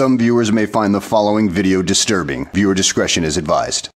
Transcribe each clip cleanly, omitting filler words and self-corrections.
Some viewers may find the following video disturbing. Viewer discretion is advised.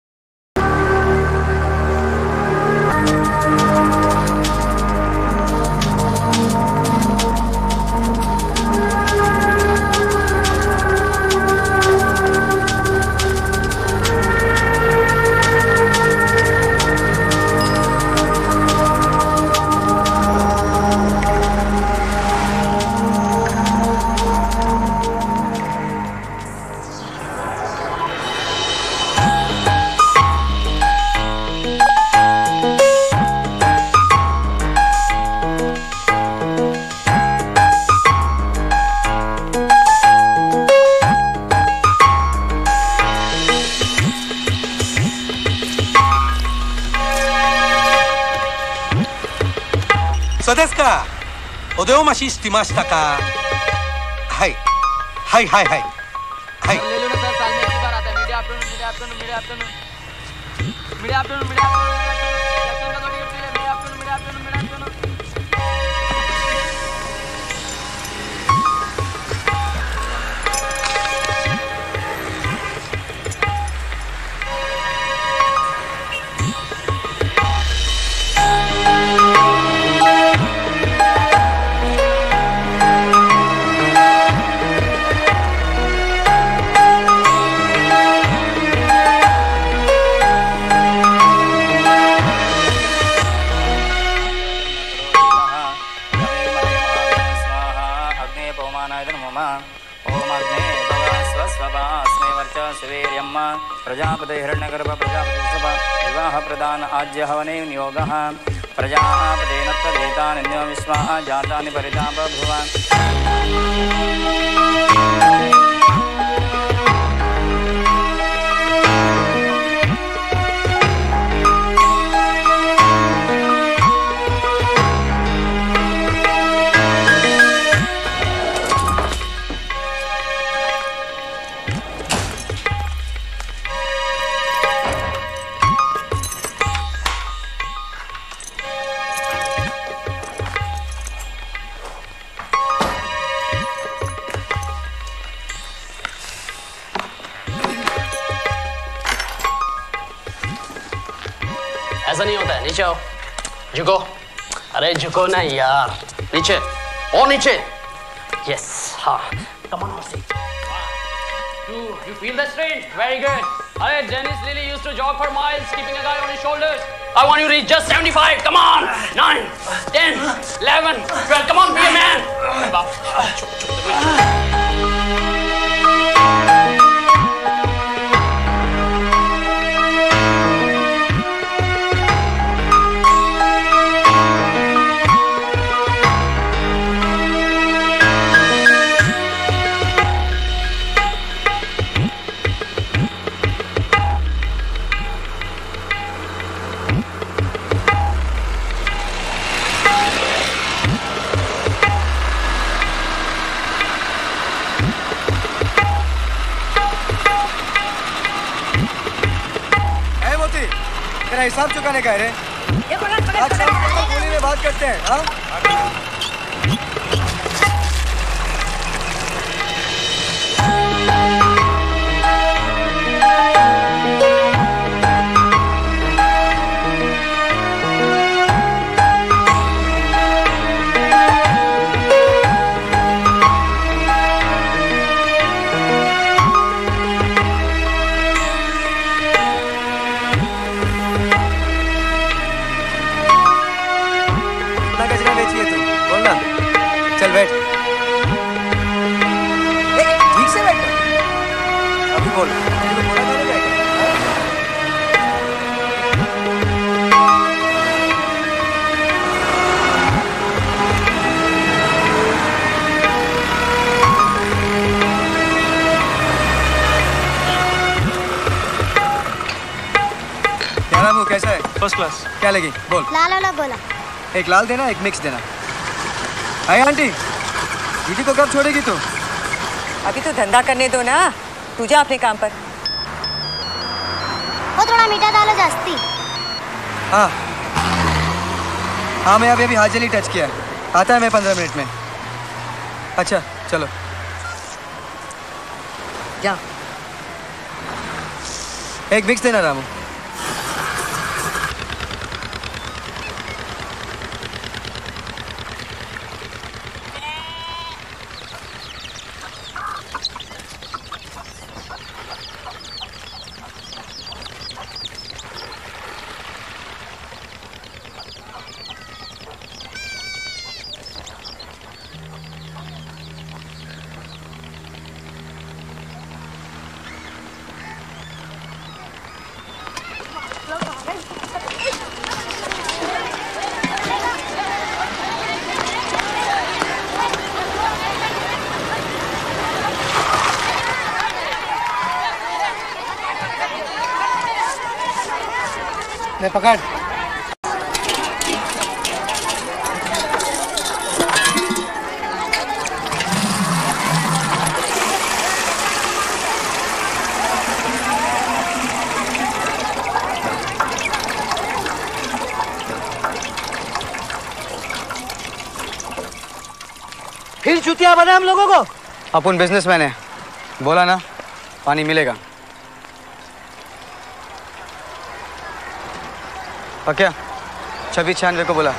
झुको ना यार, नीचे और नीचे. Yes, हाँ. Come on, see. You feel the strain? Very good. अरे Janice Lily used to jog for miles, keeping a guy on his shoulders. I want you to reach just 75. Come on, 9, 10, 11, 12. Come on, be a man. हिसाब चुकाने का है गोली में बात करते हैं. हाँ फर्स्ट क्लास. क्या लगी बोल. लाल वाला गोला. एक लाल देना, एक मिक्स देना. आए आंटी, दीदी को कब छोड़ेगी तू? अभी तो धंधा करने दो ना, तू जा अपने काम पर. वो थोड़ा मीठा डालो जास्ती. हाँ हाँ, मैं अभी अभी हाजली टच किया. आता है मैं 15 मिनट में. अच्छा चलो. क्या? एक मिक्स देना रामू। पकड़ फिर चूतिया बने हम लोगों को। अपन बिजनेसमैन है, बोला ना पानी मिलेगा। क्या 2696 को बोला।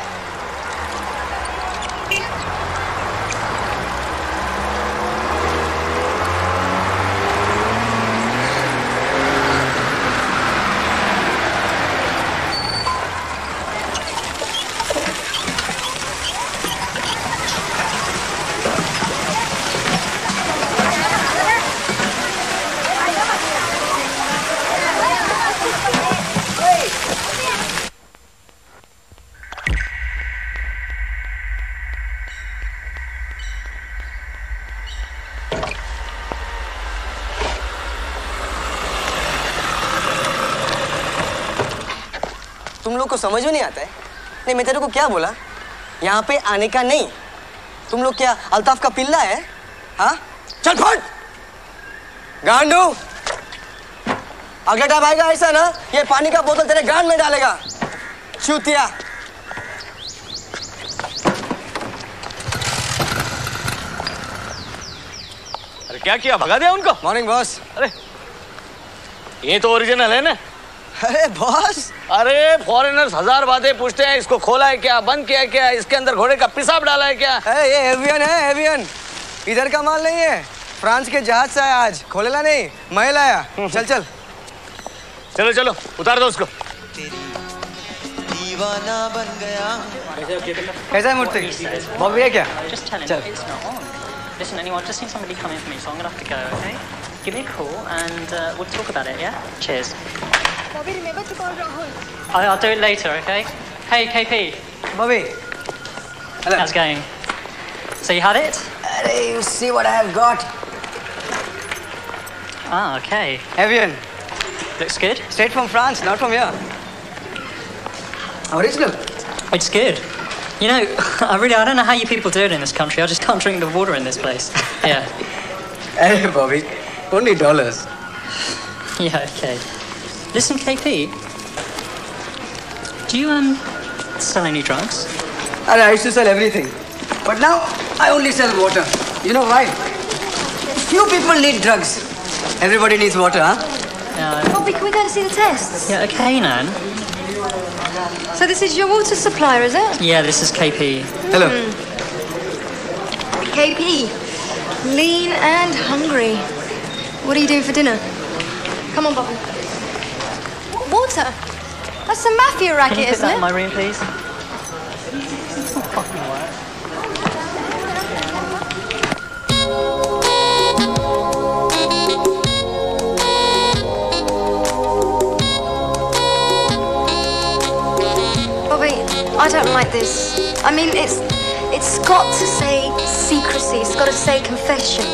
समझ में नहीं आता है। नहीं मैं तेरे को क्या बोला, यहाँ पे आने का नहीं। तुम लोग क्या अल्ताफ का पिल्ला है? हाँ चल फट गांडू, अगला टाइम आएगा ऐसा ना ये पानी का बोतल तेरे गांड में डालेगा चूतिया। अरे क्या किया, भगा दिया उनको? Morning boss. अरे ये तो ओरिजिनल है ना। अरे बॉस, अरे फॉरेनर्स 1000 बातें पूछते हैं, इसको खोला है क्या, बंद किया है क्या, इसके अंदर घोड़े का पिसाब डाला है क्या। अरे ये एवियन है, एवियन इधर का माल नहीं है, फ्रांस के जहाज से आया, आज खोलेला नहीं मैं लाया। चल चल चलो चलो उतार दो उसको। दीवाना बन गया। कैसा है मूर्ति, बॉम्बे है क्या? Bobby, remember to call Rahul. I'll do it later, okay? Hey, KP. Bobby. Hello. How's it going? So you had it? Hey, you see what I have got. Ah, okay. Evian. Looks good. Straight from France, not from here. Original. It's good. You know, I don't know how you people do it in this country. I just can't drink the water in this place. Yeah. Hey, Bobby. Only $20. Yeah, okay. Listen, KP, do you sell any drugs? I used to sell everything, but now I only sell water. You know why? Few people need drugs. Everybody needs water, huh? Bobby, can we go to see the tests? Yeah, okay, Nan. So this is your water supplier, is it? Yeah, this is KP. Hello. KP, lean and hungry. What do you do for dinner? Come on, Bobby. Water? That's a mafia racket, isn't it? Can you put that in my room, please? Oh, fucking work. Bobby, I don't like this. I mean, it's got to say secrecy. It's got to say confession.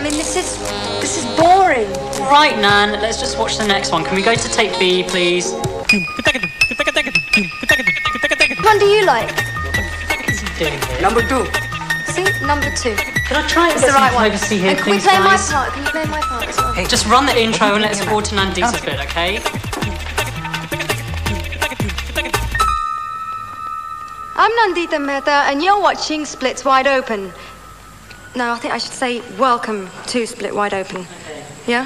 I mean, this is boring. Right, Nan, let's just watch the next one. Can we go to take B, please? Which one do you like? Number 2. See? Number 2. Can I try it? It's the right one. Here, can we play my part? Can you play my part as well? Hey, just run the intro and let's go to Nandita's bit, okay? I'm Nandita Mehta and you're watching Split Wide Open. No, I think I should say welcome to Split Wide Open. Yeah?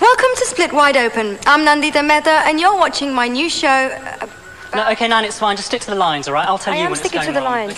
Welcome to Split Wide Open. I'm Nandita Mehta, and you're watching my new show. No, okay, Nan, it's fine. Just stick to the lines, all right? I'll tell you when it's going on. I am sticking to the lines.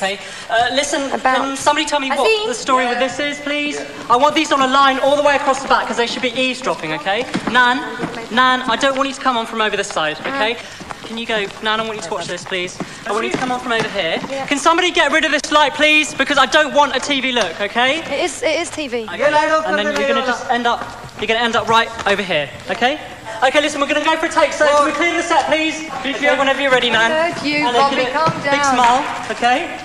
Okay. Listen, can somebody tell me what the story with this is, please? Yeah. I want these on a line all the way across the back, because they should be eavesdropping, okay? Nan, I don't want you to come on from over this side, okay? Can you go? Nan, I want you to watch this, please. I want you to come on from over here. Yeah. Can somebody get rid of this light, please? Because I don't want a TV look, okay? It is TV. Okay. And then you're going to just end up... You're going to end up right over here, okay? Okay, listen, we're going to go for a take, so can we clear the set, please? Okay, whenever you're ready, man. I heard you, and Bobby, calm down. Big smile, okay?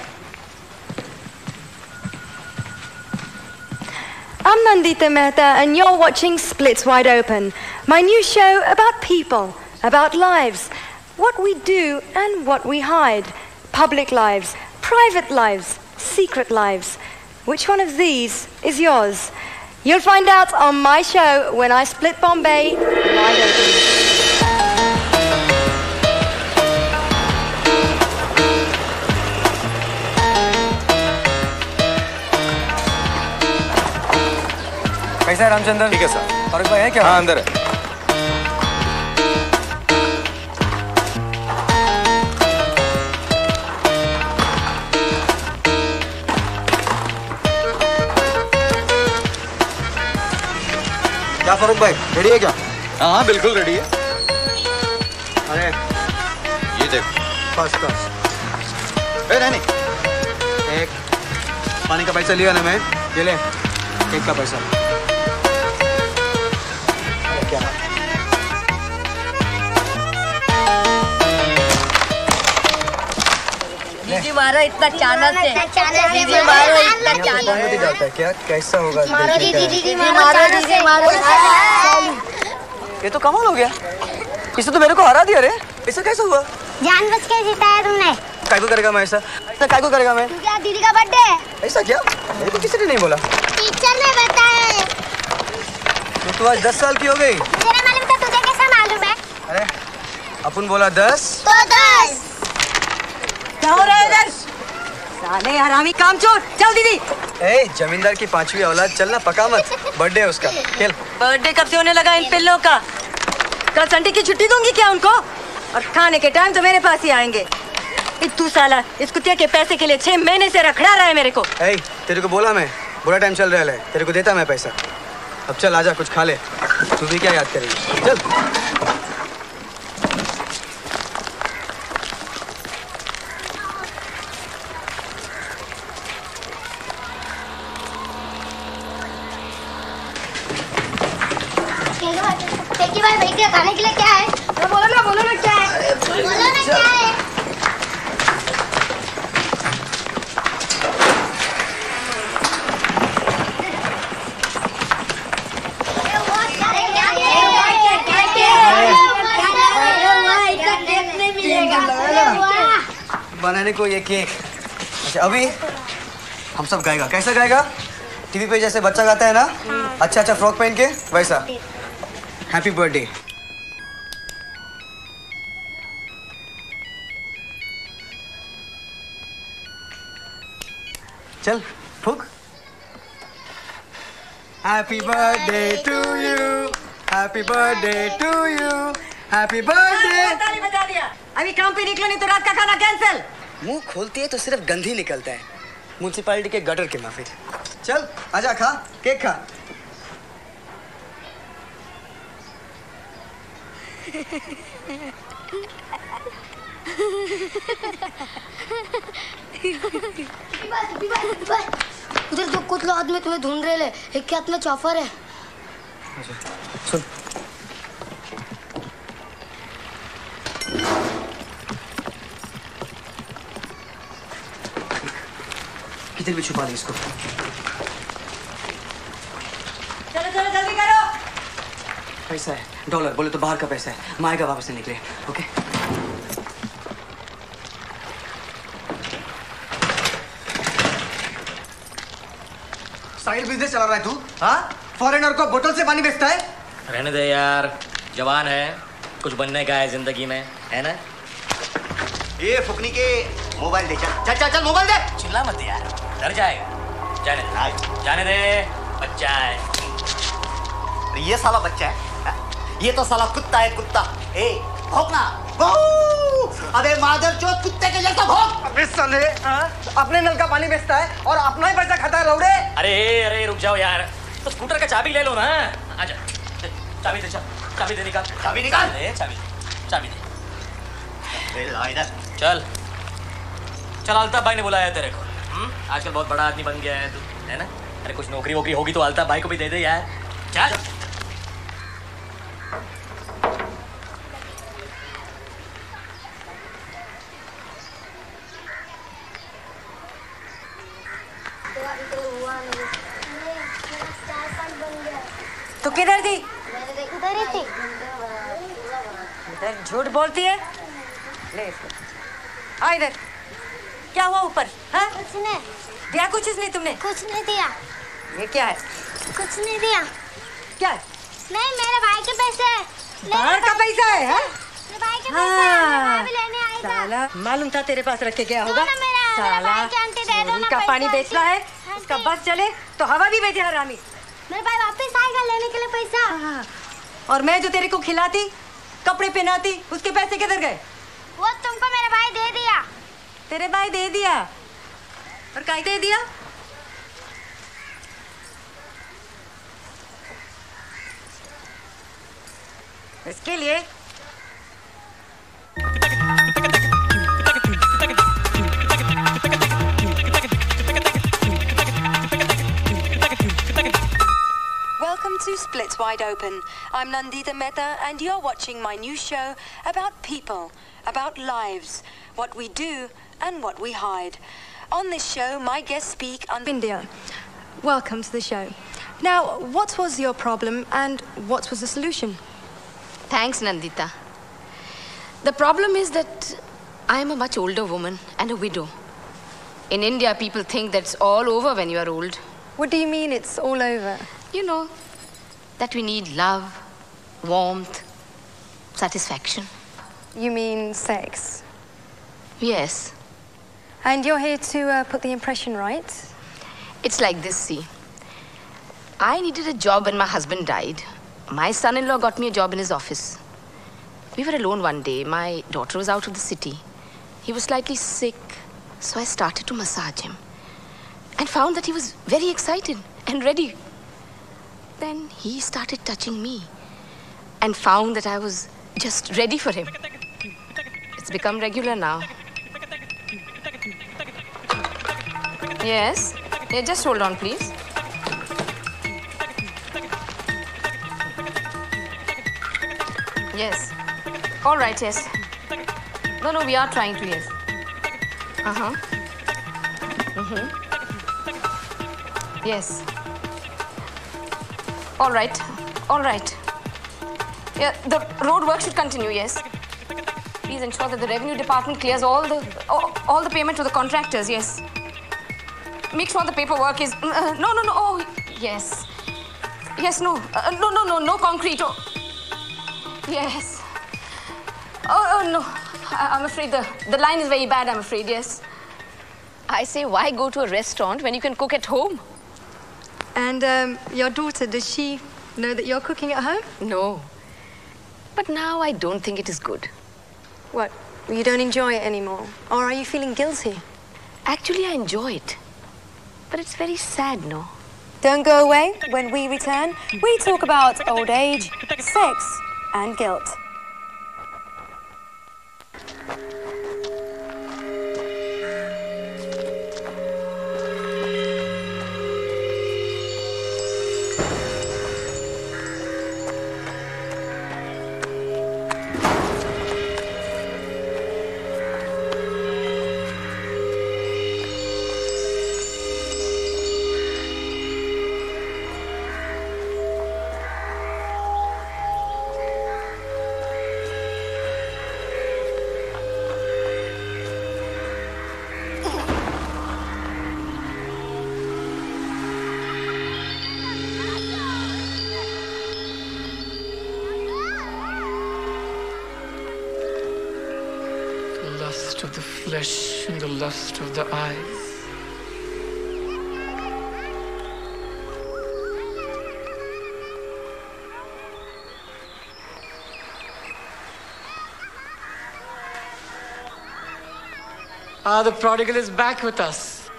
I'm Nandita Mehta, and you're watching Splits Wide Open, my new show about people, about lives, what we do and what we hide, public lives, private lives, secret lives. Which one of these is yours? You'll find out on my show when I split Bombay wide open. Hey sir, Ramchandran. Okay sir. Farooq bhai, क्या? हाँ अंदर है. क्या फारूक भाई ready है क्या? हाँ बिल्कुल रेडी है. अरे ये देख फर्स्ट क्लास. ए नहीं एक पानी का पैसा लिया ना मैं, ये ले एक का पैसा. क्या बीजी मारो इतना चानस है, बीजी मारो इतना चानस है, क्या कैसा होगा? बीजी मारो ये तो कमाल हो गया, इसने तो मेरे को हरा दिया रे, ऐसा कैसा हुआ? जान बच के जिताया तुमने. काय को करेगा मैं ऐसा? काय को करेगा मैं? क्या दीदी का बर्थडे है? ऐसा क्या? मेरे को किसी ने नहीं बोला. टीचर ने बताया. तू आज 10 साल की हो गई. तेरा मालूम तो तुझे कैसा मालूम है? अरे अपन बोला 10 तो 10. क्या हो रहा है इधर? साले हरामी कामचोर, चल दीदी. ए जमींदार की 5वीं औलाद, चलना पका मत, बर्थडे है उसका. खेल. बर्थडे कब से होने लगा इन पिल्लों का? कल संडे की छुट्टी दूंगी क्या उनको? और खाने के टाइम तो मेरे पास ही आएंगे. तू साला इस कुत्ते के पैसे के लिए 6 महीने से रखड़ा रहा है मेरे को. ए तेरे को बोला मैं, बुरा टाइम चल रहा है, तेरे को देता मैं पैसा. अब चल आजा कुछ खा ले, तू भी क्या याद करेगी. चल. खाने के लिए क्या है? बोलो ना क्या है? बोलो ना क्या है? बनाने को ये केक. अच्छा अभी हम सब गाएगा. कैसा गाएगा? टीवी पे जैसे बच्चा गाता है ना, अच्छा फ्रॉक पहन के वैसा. Happy birthday. चल फूक. Happy birthday to you, happy birthday to you, happy birthday. ताली बजा दिया. अभी काम पे निकलो नहीं तो रात का खाना कैंसिल. मुंह खोलती है तो सिर्फ गंध ही निकलता है. म्युनिसिपैलिटी के गटर के माफिक. चल आजा खा केक खा. उधर जो कुतला आदमी तुम्हें ढूंढ रहे ले, एक के हाथ में चौफर है. सुन किधर भी छुपा दे इसको. चलो चलो जल्दी करो. पैसा है $, बोले तो बाहर का पैसा है, मायका वापस नहीं निकले. ओके साइड बिजनेस चला रहा है तू? हाँ? फॉरेनर को बोतल से पानी बेचता है? रहने दे यार, जवान है, कुछ बनने का है जिंदगी में, है ना? ये फुकनी के मोबाइल दे. चल मोबाइल दे. चिल्ला मत यार, डर जाएगा. जाने दे बच्चा है. तो ये साला बच्चा है, ये तो साला कुत्ता है कुत्ता। ए भौंकना, अबे मादरचोद कुत्ते के जैसा भौंक। अबे साले अपने नल का पानी बेचता है और अपना ही पैसा खाता है लौड़े। अरे अरे रुक जाओ यार, तो स्कूटर का चाबी ले लो ना। आजा चाबी दे, चाबी दे, निकाल चाबी, निकाल दे चाबी, चाबी दे। चल चल, अल्ताफ भाई ने बुलाया तेरे को। आजकल बहुत बड़ा आदमी बन गया है तू, है ना? अरे कुछ नौकरी वोकरी होगी तो अल्ताफ भाई को भी दे दे यार। चल तो किधर थी? उधर ही थी। इधर झूठ बोलती है। ले आ इधर। क्या हुआ ऊपर? हाँ कुछ नहीं दिया। कुछ नहीं, तुमने कुछ नहीं दिया। ये क्या है? कुछ नहीं दिया। क्या है? नहीं मेरे भाई के पैसे है। बाहर का पैसा है? हाँ मेरे भाई के पैसे है, मैं वहाँ भी लेने आई था। साला मालूम था तेरे पास रखे गया होगा। साला चोरी का पानी बेच रहा है, उसका बस चले तो हवा भी बेचे हरामी। मेरे भाई वापस आएगा लेने के लिए पैसा। और मैं जो तेरे को खिलाती कपड़े पहनाती उसके पैसे किधर गए? वो तुमको मेरे भाई दे दिया। तेरे भाई दे दिया? और क्या दे दिया? इसके लिए Welcome to Split Wide Open. I'm Nandita Mehta and you're watching my new show about people, about lives, what we do and what we hide. On this show, my guests speak on India. Welcome to the show. Now, what was your problem and what was the solution? Thanks, Nandita. The problem is that I am a much older woman and a widow. In India, people think that's all over when you are old. What do you mean it's all over? You know, that we need love, warmth, satisfaction. You mean sex? Yes. And you're here to put the impression right? It's like this, see. I needed a job when my husband died. My son-in-law got me a job in his office. We were alone one day. My daughter was out of the city. He was slightly sick, so I started to massage him and found that he was very excited and ready. Then he started touching me and found that I was just ready for him. It's become regular now. Yes? Yeah, just hold on, please. Yes. All right, yes. No, no, we are trying to, yes. Uh-huh. Mm-hmm. Yes. All right, all right. Yeah, the road work should continue, yes. Please ensure that the revenue department clears all the payment to the contractors, yes. Make sure the paperwork is... no, no, no, oh, yes. Yes, no, no, no, no, no concrete, oh. Yes. Oh, oh no, I'm afraid the line is very bad, I'm afraid, yes. I say, why go to a restaurant when you can cook at home? And your daughter, does she know that you're cooking at home? No. But now I don't think it is good. What? You don't enjoy it anymore? Or are you feeling guilty? Actually, I enjoy it. But it's very sad, no? Don't go away. When we return, we talk about old age, sex, and guilt. Of the flesh and the lust of the eyes. The prodigal is back with us.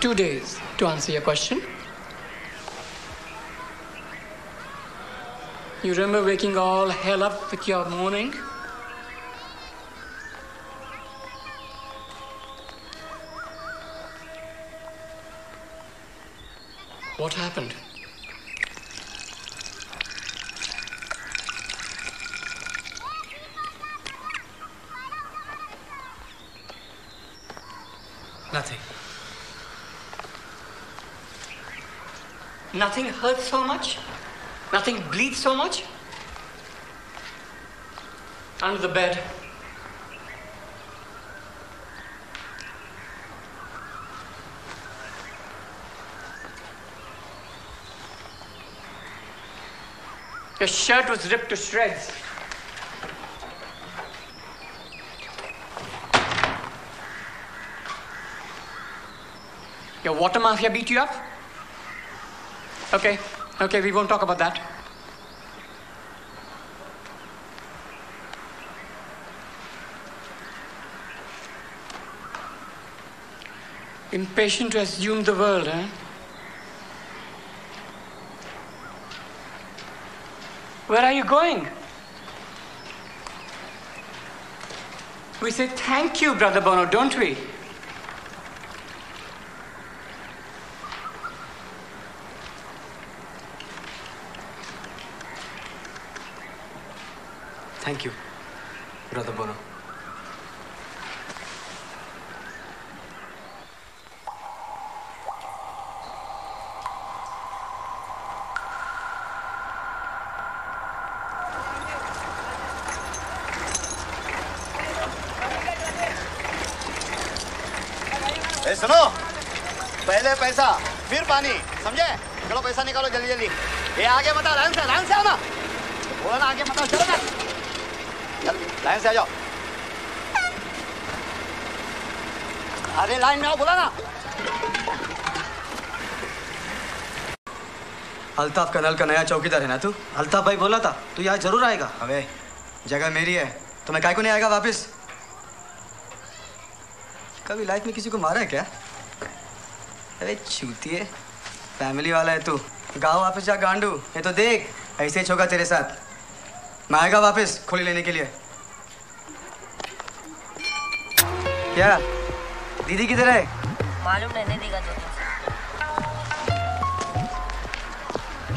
"2 days to answer your question. You remember waking all hell up with your moaning? What happened? Nothing. Nothing hurts so much? Nothing bleeds so much? Under the bed. Your shirt was ripped to shreds. Your water mafia beat you up? Okay. Okay, we won't talk about that. Impatient to assume the world, eh? Where are you going? We say thank you, Brother Bono, don't we? Thank you, Brother Bono. Hey, सुनो, पहले पैसा, फिर पानी, समझे? चलो पैसा निकालो जल्दी जल्दी। ये आगे मत आओ, लाइन से आओ ना। बोला ना आगे मत आओ, चलो ना। लाइन से आ जाओ। अरे लाइन में आओ, बोला ना। अल्ताफ कनाल का नया चौकीदार है ना तू? अल्ताफ भाई बोला था, तू यहाँ जरूर आएगा। अबे, जगह मेरी है, तो मैं काहे को नहीं आएगा वापस? कभी लाइफ में किसी को मारा है क्या? अरे छूती है, फैमिली वाला है तू। गाँव वापस जा गांडू, ये तो देख, ऐसे ही होगा तेरे साथ। मैं आएगा वापस खोली लेने के लिए। क्या दीदी किधर है? मालूम नहीं, नहीं दिखा तो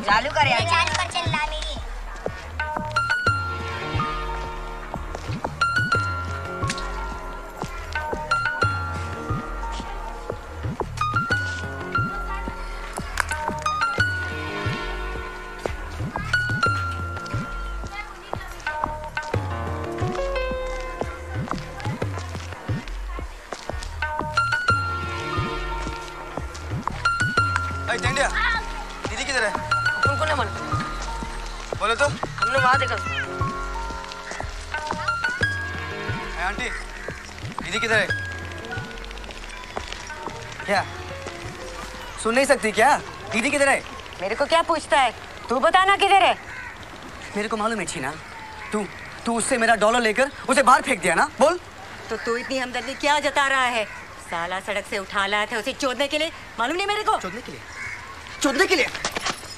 चालू कर यार, चालू कर, चल ला मेरी। सुन नहीं सकती क्या? दीदी किधर है? मेरे को क्या पूछता है? तू बता ना किधर है? मेरे को मालूम है छीना। तू उससे मेरा डॉलर लेकर उसे बाहर फेंक दिया ना? बोल। तो तू इतनी हमदर्दी क्या जता रहा है? साला सड़क से उठा लाया था उसे चोदने के लिए। मालूम नहीं मेरे को। चोदने के लिए? चोदने के लिए?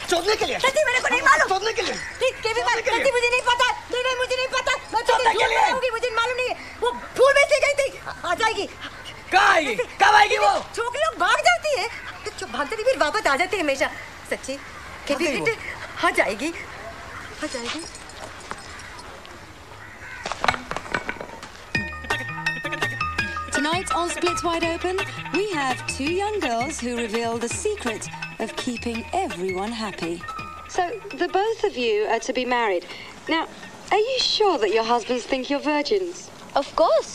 चोदने के लिए? सच्ची मेरे को नहीं मालूम। चोदने के लिए? ठीक के भी मालूम नहीं, मुझे नहीं पता। नहीं मुझे नहीं पता। मैं चोदने के लिए। मुझे मालूम नहीं है। वो फूल बेचने गई थी। आ जाएगी। कब आएगी? कब आएगी वो? चोकलियाँ भाग जाती है। जो भागते नहीं फिर वापस आ जाते हमेशा। सच्ची केपी बेटे, हाँ जाएगी, हाँ जाएगी। Tonight on Split Wide Open, we have 2 young girls who reveal the secret of keeping everyone happy. So the both of you are to be married. Now, are you sure that your husbands think you're virgins? Of course.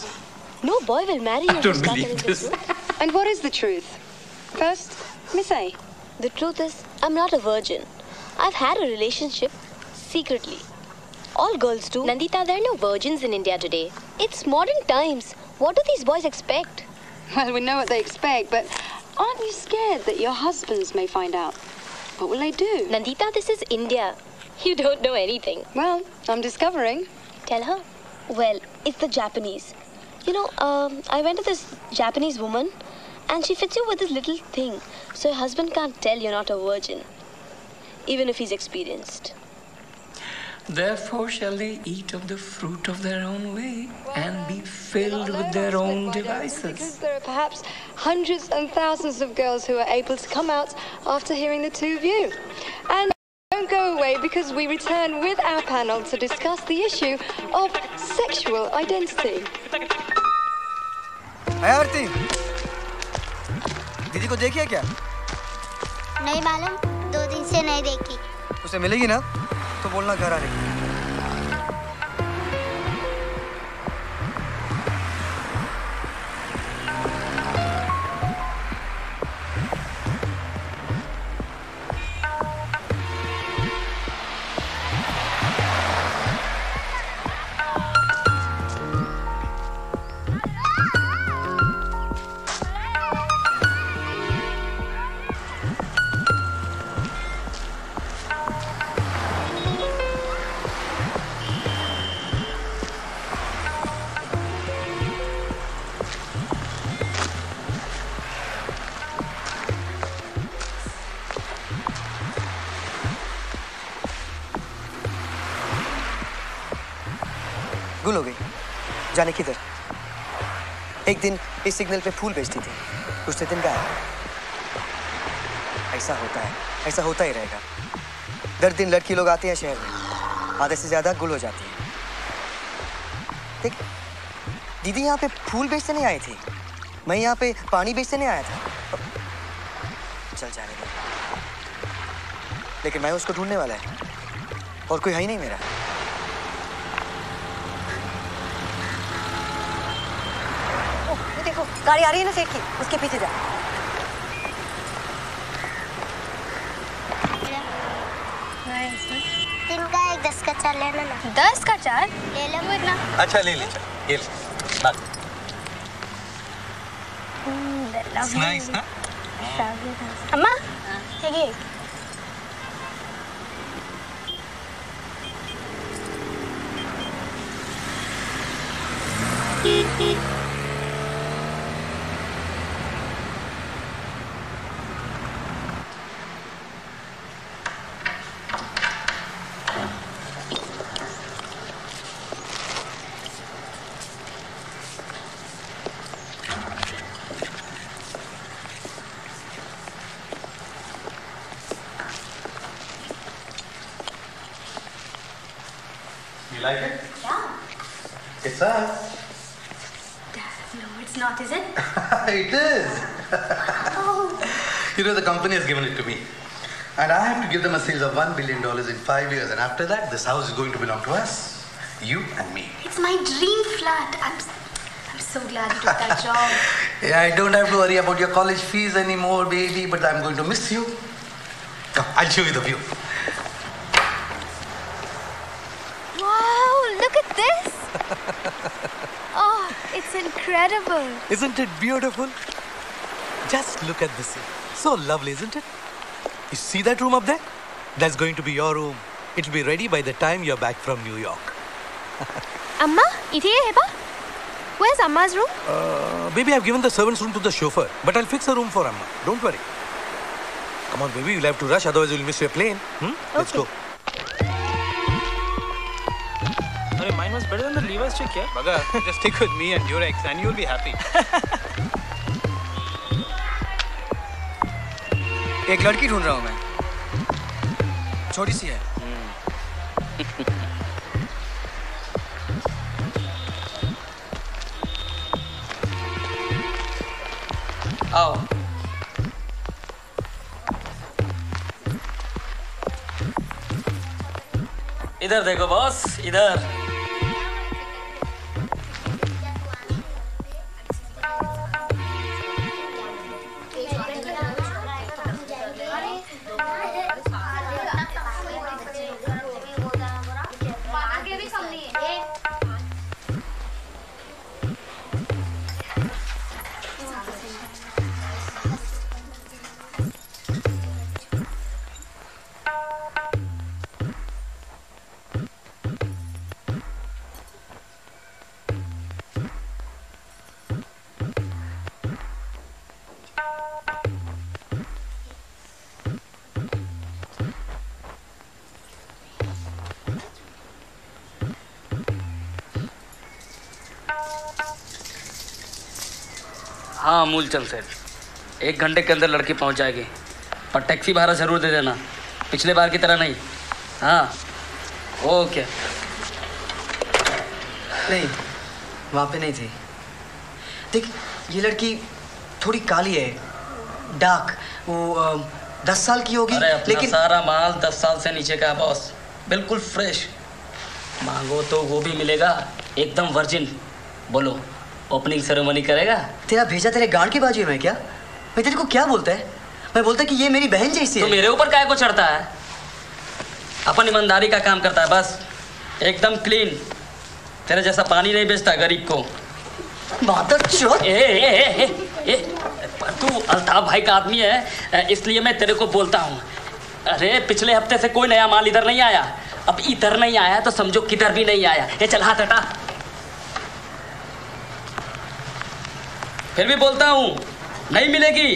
No boy will marry you. I don't believe this. And what is the truth? First, Miss A. The truth is, I'm not a virgin. I've had a relationship secretly. All girls do. Nandita, there are no virgins in India today. It's modern times. What do these boys expect? Well, we know what they expect, but aren't you scared that your husbands may find out? What will they do? Nandita, this is India. You don't know anything. Well, I'm discovering. Tell her. Well, it's the Japanese. You know, I went to this Japanese woman, and she fits you with this little thing, so your husband can't tell you're not a virgin, even if he's experienced. Therefore shall they eat of the fruit of their own way and be filled with their own devices. Because there are perhaps hundreds and thousands of girls who are able to come out after hearing the two of you. And don't go away, because we return with our panel to discuss the issue of sexual identity. Hey, Arti. Did you see her? No, I haven't seen her for 2 days. She will get her. तो बोलना घर आने की। जाने किधर? एक दिन इस सिग्नल पे फूल बेचती थी, दूसरे दिन गायब। ऐसा होता है, ऐसा होता ही रहेगा। दर दिन लड़की लोग आते हैं शहर में, आधे से ज्यादा गुल हो जाती है। देख, दीदी यहाँ पे फूल बेचने नहीं आई थी, मैं यहाँ पे पानी बेचने नहीं आया था। चल जाने दो। लेकिन मैं उसको ढूंढने वाला है, और कोई है ही नहीं मेरा। गाड़ी आ रही है ना सेठ की, उसके पीछे जा। दिन का एक 10 का 4 लेना ना। 10 का 4? ले लो ना। अच्छा ले ले चल, ये ले। बात। Nice ना? अम्मा, ठीक है। It is. Oh. You know, the company has given it to me. And I have to give them a sales of $1 billion in 5 years. And after that, this house is going to belong to us. You and me. It's my dream flat. I'm so glad you took that job. Yeah, I don't have to worry about your college fees anymore, baby. But I'm going to miss you. Come, I'll show you the view. Wow, look at this. Oh, it's incredible. Isn't it beautiful? Just look at this. So lovely, isn't it? You see that room up there? That's going to be your room. It'll be ready by the time you're back from New York. Amma, it's here, Heba. Where's Amma's room? Baby, I've given the servant's room to the chauffeur. But I'll fix a room for Amma. Don't worry. Come on, baby. You'll have to rush. Otherwise, you'll miss your plane. Okay. Let's go. Mine was better than the Levi's trick, yeah? Baga, just stick with me and Durex and you'll be happy. एक लड़की ढूंढ रहा हूँ मैं। छोटी सी है। आओ। इधर देखो बॉस, इधर। हाँ अमूल चल सेठ, 1 घंटे के अंदर लड़की पहुंच जाएगी, पर टैक्सी भाड़ा ज़रूर दे देना, पिछले बार की तरह नहीं। हाँ ओके। नहीं वहाँ पे नहीं थी। देख ये लड़की थोड़ी काली है, डार्क, वो 10 साल की होगी। लेकिन सारा माल 10 साल से नीचे का है बॉस, बिल्कुल फ्रेश, मांगो तो वो भी मिलेगा, एकदम वर्जिन। बोलो ओपनिंग सेरेमनी करेगा? तेरा भेजा तेरे गांड की बाजू में क्या? मैं तेरे को क्या बोलता है? मैं बोलता कि ये मेरी बहन जैसी है। तो मेरे ऊपर काहे को चढ़ता है? अपन ईमानदारी का काम करता है बस, एकदम क्लीन, तेरे जैसा पानी नहीं बेचता गरीब को। मादरचोद! तू अल्ताफ भाई का आदमी है इसलिए मैं तेरे को बोलता हूँ। अरे पिछले हफ्ते से कोई नया माल इधर नहीं आया, अब इधर नहीं आया तो समझो किधर भी नहीं आया। ये चल हाथ हटा। फिर भी बोलता हूँ नहीं मिलेगी।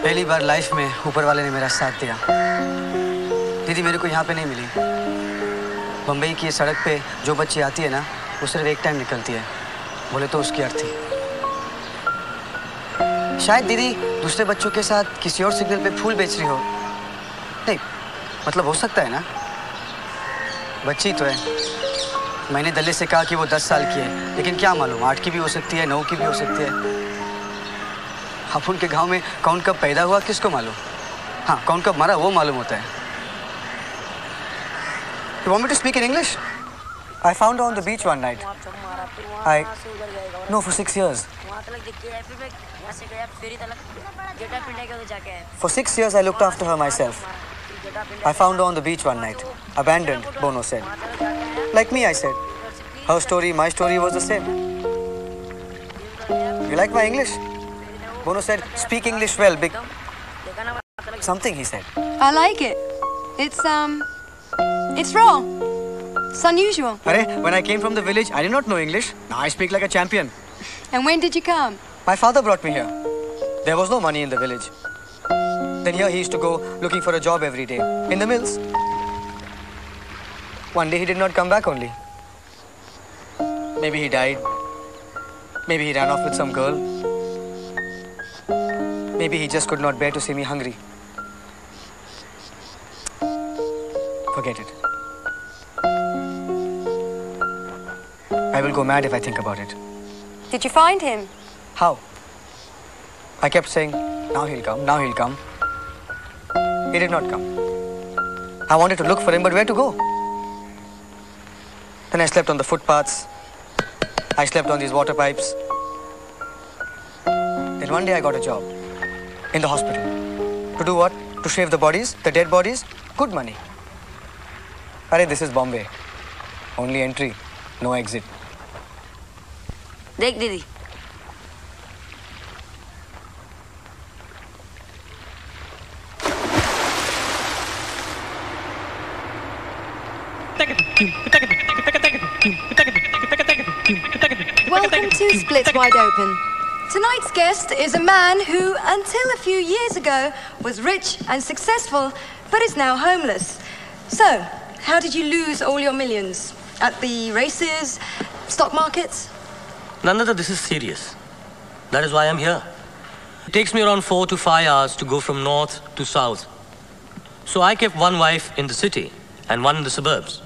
पहली बार लाइफ में ऊपर वाले ने मेरा साथ दिया। दीदी मेरे को यहाँ पे नहीं मिली। बम्बई की सड़क पे जो बच्ची आती है ना, वो सिर्फ एक टाइम निकलती है, बोले तो उसकी अर्थी। शायद दीदी दूसरे बच्चों के साथ किसी और सिग्नल पे फूल बेच रही हो। नहीं मतलब हो सकता है ना, बच्ची तो है। मैंने दल्ले से कहा कि वो 10 साल की है, लेकिन क्या मालूम 8 की भी हो सकती है, 9 की भी हो सकती है। अब उनके गांव में कौन कब पैदा हुआ किसको मालूम? हाँ कौन कब मरा वो मालूम होता है। You want me to speak in English? I found her on the beach one night. I know for 6 years. For 6 years I looked after her myself. I found her on the beach one night. Abandoned, Bono said. Like me, I said. Her story, my story was the same. You like my English? Bono said, speak English well, big... something he said. I like it. It's wrong. It's unusual. When I came from the village, I did not know English. Now I speak like a champion. And when did you come? My father brought me here. There was no money in the village. Then here he used to go looking for a job every day, in the mills. One day he did not come back only. Maybe he died. Maybe he ran off with some girl. Maybe he just could not bear to see me hungry. Forget it. I will go mad if I think about it. Did you find him? How? I kept saying, now he'll come, now he'll come. He did not come. I wanted to look for him, but where to go? Then I slept on the footpaths. I slept on these water pipes. Then one day I got a job. In the hospital. To do what? To shave the bodies, the dead bodies. Good money. Arey, this is Bombay. Only entry, no exit. Dekh didi. Welcome to Split Wide Open. Tonight's guest is a man who, until a few years ago, was rich and successful, but is now homeless. So, how did you lose all your millions? At the races, stock markets? Nandita, this is serious. That is why I'm here. It takes me around 4 to 5 hours to go from north to south. So I kept one wife in the city and one in the suburbs.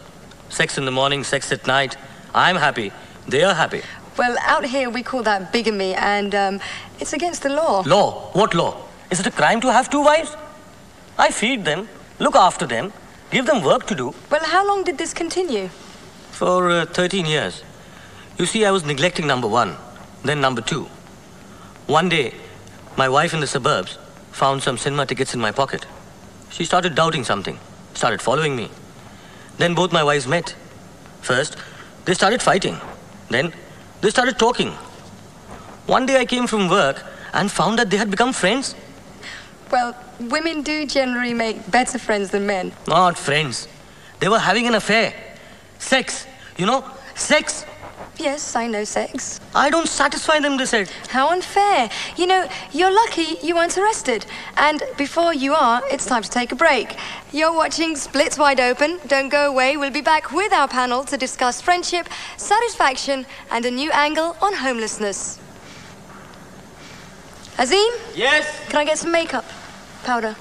Sex in the morning, sex at night. I'm happy, they are happy. Well, out here we call that bigamy, and it's against the law. Law? What law? Is it a crime to have 2 wives? I feed them, look after them, give them work to do. Well, how long did this continue? For 13 years. You see, I was neglecting number 1, then number 2. One day, my wife in the suburbs found some cinema tickets in my pocket. She started doubting something, started following me. Then both my wives met. First, they started fighting. Then they started talking. One day I came from work and found that they had become friends. Well, women do generally make better friends than men. Not friends. They were having an affair. Sex. You know, sex. Yes, I know sex. I don't satisfy them, they said. How unfair. You know, you're lucky you weren't arrested. And before you are, it's time to take a break. You're watching Split Wide Open. Don't go away. We'll be back with our panel to discuss friendship, satisfaction, and a new angle on homelessness. Azim? Yes? Can I get some makeup? Powder.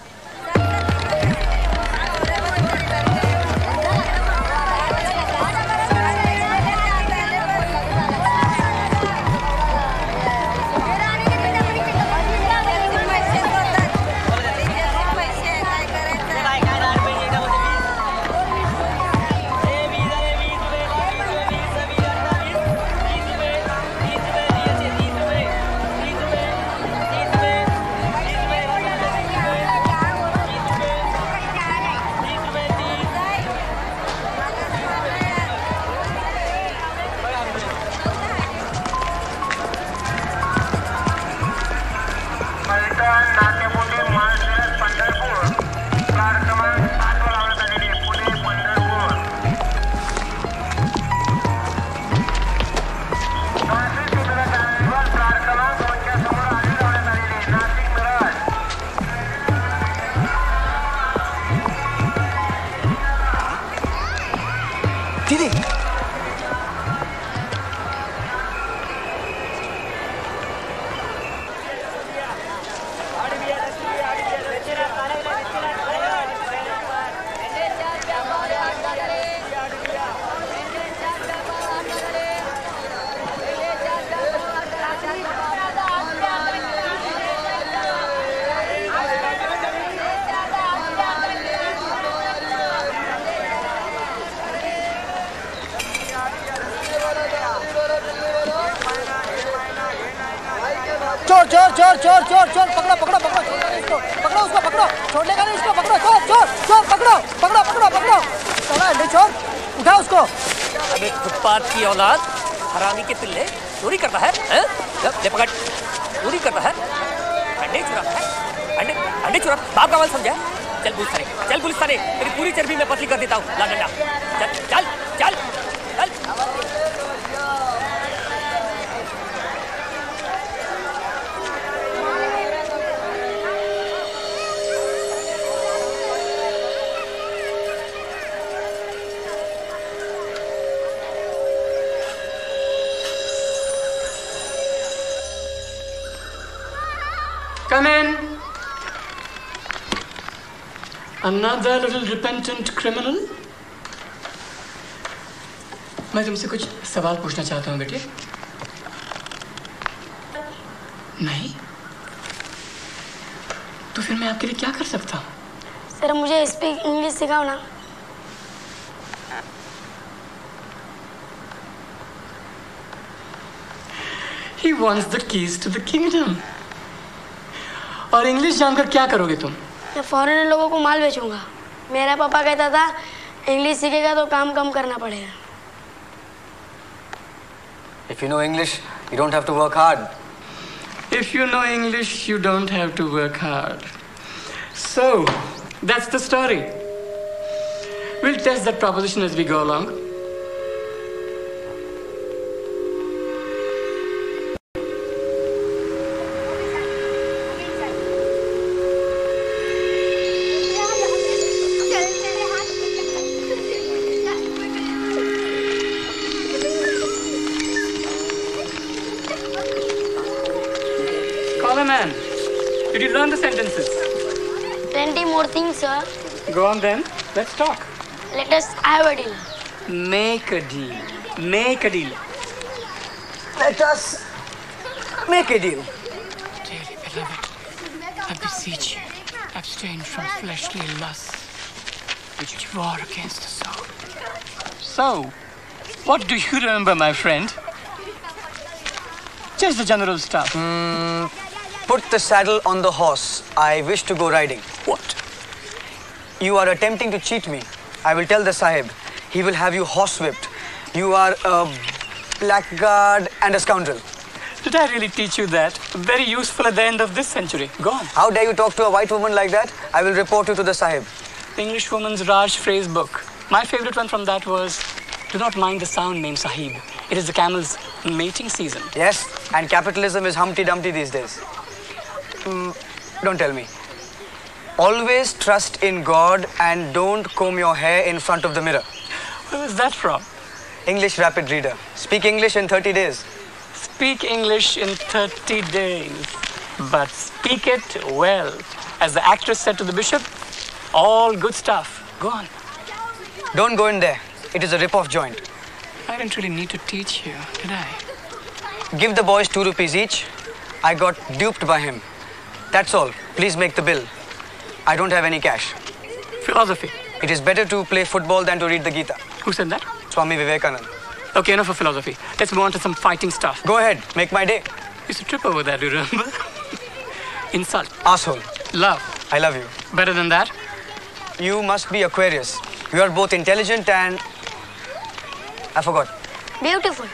औलाद हरामी के पिल्ले चोरी करता है, ले पकड़, चोरी करता है, अंडे चुराता है, अंडे चुरा, बाप का वाल समझा, चल पुलिस थाने, तेरी पूरी चर्बी में पतली कर देता हूँ, ला डंडा, चल। Another little repentant criminal. मैं तुमसे कुछ सवाल पूछना चाहता हूँ बेटे. नहीं? तो फिर मैं आपके लिए क्या कर सकता हूँ? सर मुझे इस पे इंग्लिश सिखाओ ना. He wants the keys to the kingdom. और इंग्लिश जानकर क्या करोगे तुम? मैं फॉरेनर लोगों को माल बेचूंगा. मेरा पापा कहता था इंग्लिश सीखेगा तो काम कम करना पड़ेगा. If you know English, you don't have to work hard. If you know English, you don't have to work hard. So that's the story. We'll test that proposition as we go along. Go on then. Let's talk. Let us have a deal. Make a deal. Make a deal. Let us make a deal. Dearly beloved, I beseech you, abstain from fleshly lusts, which war against the soul. So, what do you remember, my friend? Just the general stuff. Put the saddle on the horse. I wish to go riding. What? You are attempting to cheat me. I will tell the Sahib. He will have you horsewhipped. You are a blackguard and a scoundrel. Did I really teach you that? Very useful at the end of this century. Go on. How dare you talk to a white woman like that? I will report you to the Sahib. The Englishwoman's Raj phrase book. My favorite one from that was, Do not mind the sound, Mem Sahib. It is the camel's mating season. Yes, and capitalism is Humpty Dumpty these days. Don't tell me. Always trust in God and don't comb your hair in front of the mirror. Where is that from? English rapid reader. Speak English in 30 days. Speak English in 30 days. But speak it well. As the actress said to the bishop, all good stuff. Go on. Don't go in there. It is a rip-off joint. I didn't really need to teach you, did I? Give the boys 2 rupees each. I got duped by him. That's all. Please make the bill. I don't have any cash. Philosophy. It is better to play football than to read the Gita. Who said that? Swami Vivekananda. Okay, enough of philosophy. Let's move on to some fighting stuff. Go ahead. Make my day. Used to trip over that, do you remember? Insult. Asshole. Love. I love you. Better than that? You must be Aquarius. You are both intelligent and... I forgot. Beautiful.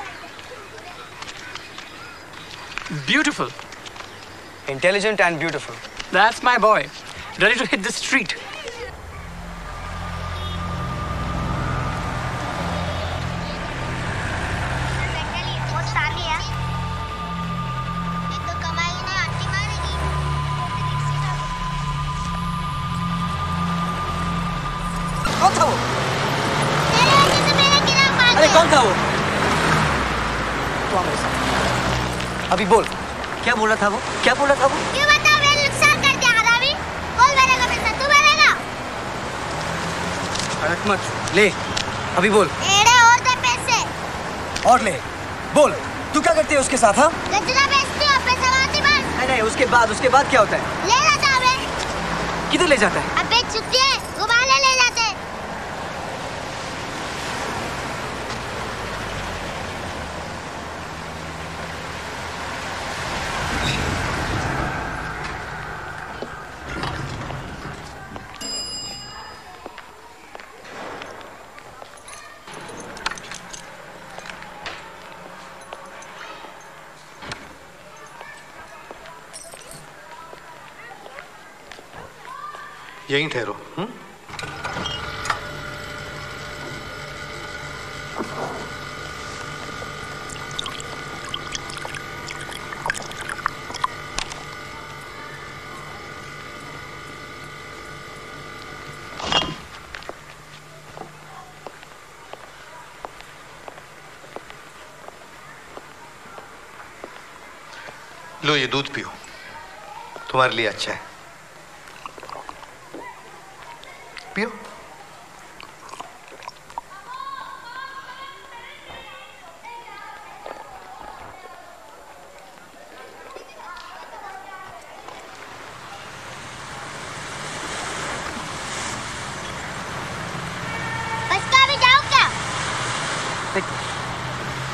Beautiful. Intelligent and beautiful. That's my boy. Ready to hit the street. क्या बोला था वो? क्यों बता मेरा नुकसान कर दिया आदमी? कौन भरेगा पैसा? तू भरेगा? अटक मत ले, अभी बोल। एड़े और दे पैसे। और ले, बोल। तू क्या करती है उसके साथ हाँ? गजरा बेचती हूँ, पैसा मांगती बस। नहीं, उसके बाद क्या होता है? ले जाता है अबे। किधर ले जाता है? अबे छुट्टी है, घुमाने ले जाते हैं। यहीं ठहरो। लो ये दूध पियो, तुम्हारे लिए अच्छा है। पियो। बस का भी जाओ क्या? देख,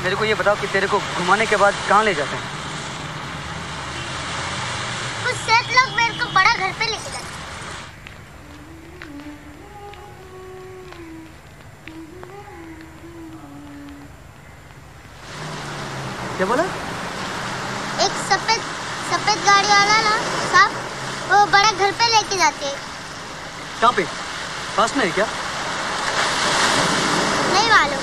मेरे को ये बताओ कि तेरे को घुमाने के बाद कहाँ ले जाते हैं? कुछ सेठ लोग मेरे को बड़ा घर पे ले जाते हैं। क्या बोला? एक सफेद गाड़ी वाला ना साहब, वो बड़ा घर पे लेके जाते हैं। कहाँ पे? पास में है क्या? नहीं मालूम।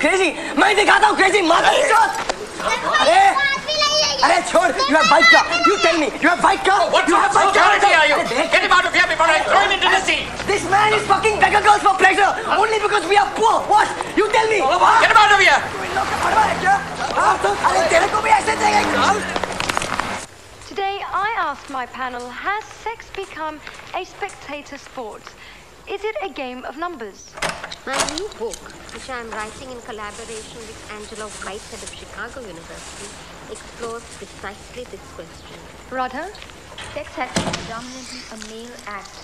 क्रेजी मैं दिखाता हूँ क्रेजी मत अरे Arey, chhod. You have white car. You tell me. You have white car. What you have white car? Are you? Get him out of here before I throw him into the sea. This man is fucking beggar girls for pleasure only because we are poor. What? You tell me. Get him out of here. Today, I asked my panel: has sex become a spectator sport? Is it a game of numbers? My new book, which I am writing in collaboration with Angela Whitehead of Chicago University, explores precisely this question. Radha? Sex has been predominantly a male act.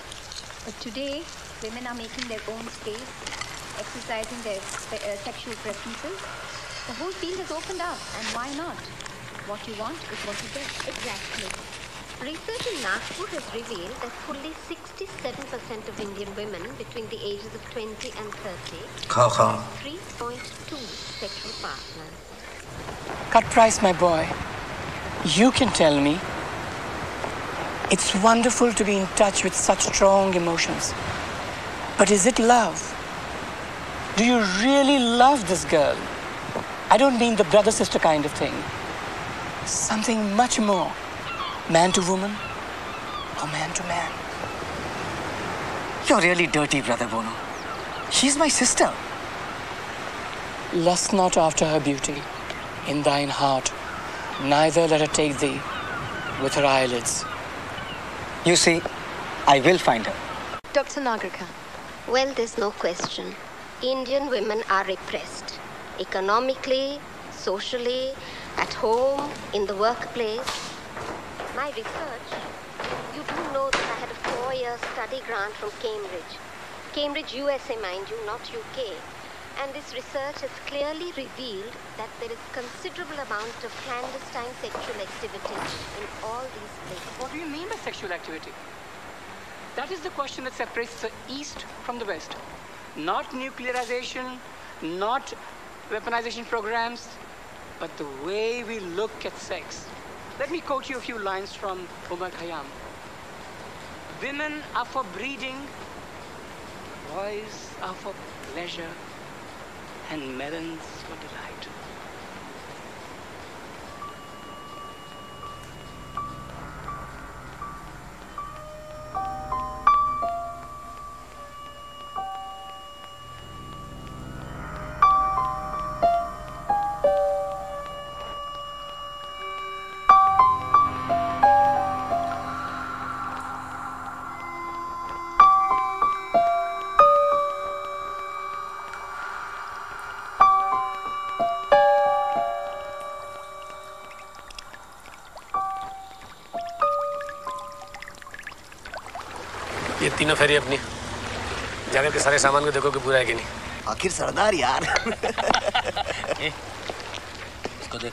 But today, women are making their own space, exercising their sexual preferences. The whole field has opened up, and why not? What you want is what you get. Exactly. Research in Nagpur has revealed that fully 67% of Indian women between the ages of 20 and 30 have 3.2 sexual partners. Cut price, my boy. You can tell me. It's wonderful to be in touch with such strong emotions. But is it love? Do you really love this girl? I don't mean the brother-sister kind of thing. Something much more. Man to woman, or man to man. You're really dirty, brother Bono. She's my sister. Lust not after her beauty in thine heart, neither let her take thee with her eyelids. You see, I will find her. Dr. Nagarkar. Well, there's no question. Indian women are repressed. Economically, socially, at home, in the workplace. My research, you do know that I had a 4-year study grant from Cambridge. Cambridge USA, mind you, not UK. And this research has clearly revealed that there is considerable amount of clandestine sexual activity in all these places. What do you mean by sexual activity? That is the question that separates the East from the West. Not nuclearization, not weaponization programs, but the way we look at sex. Let me quote you a few lines from Omar Khayyam. Women are for breeding, boys are for pleasure, and melons for delight. तीनों फेरी अपनी जाकर के सारे सामान को देखो कि पूरा है कि नहीं। आखिर सरदार यार। इसको देख।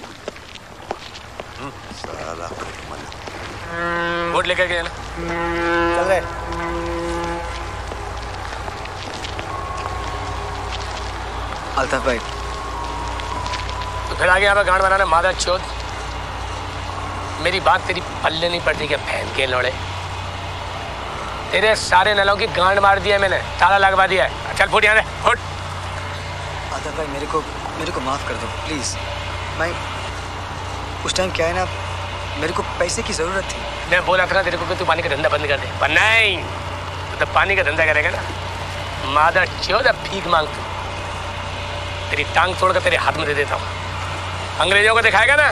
साला खटमल। बोट लेकर गया ना? चल रहे। अल्ताफ भाई। तो फिर आगे यहाँ पर गांड बनाना मादा चोद। मेरी बात तेरी पल्ले नहीं पड़ती क्या बहन के लड़े? तेरे सारे नलों की गांड मार दी है मैंने, ताला लगवा दिया है। चल फुट यहाँ से, फुट। आदर भाई, मेरे को माफ कर दो, प्लीज। मैं उस टाइम क्या है ना, मेरे को पैसे की जरूरत थी। मैं बोला था ना तेरे को कि तू पानी का धंधा बंद कर दे, पर नहीं। तो पानी का धंधा करेगा ना, मादा चौदा भीख मांग तू। तेरी टांग तोड़कर तेरे हाथ में दे देता हूँ। अंग्रेजों को दिखाएगा ना,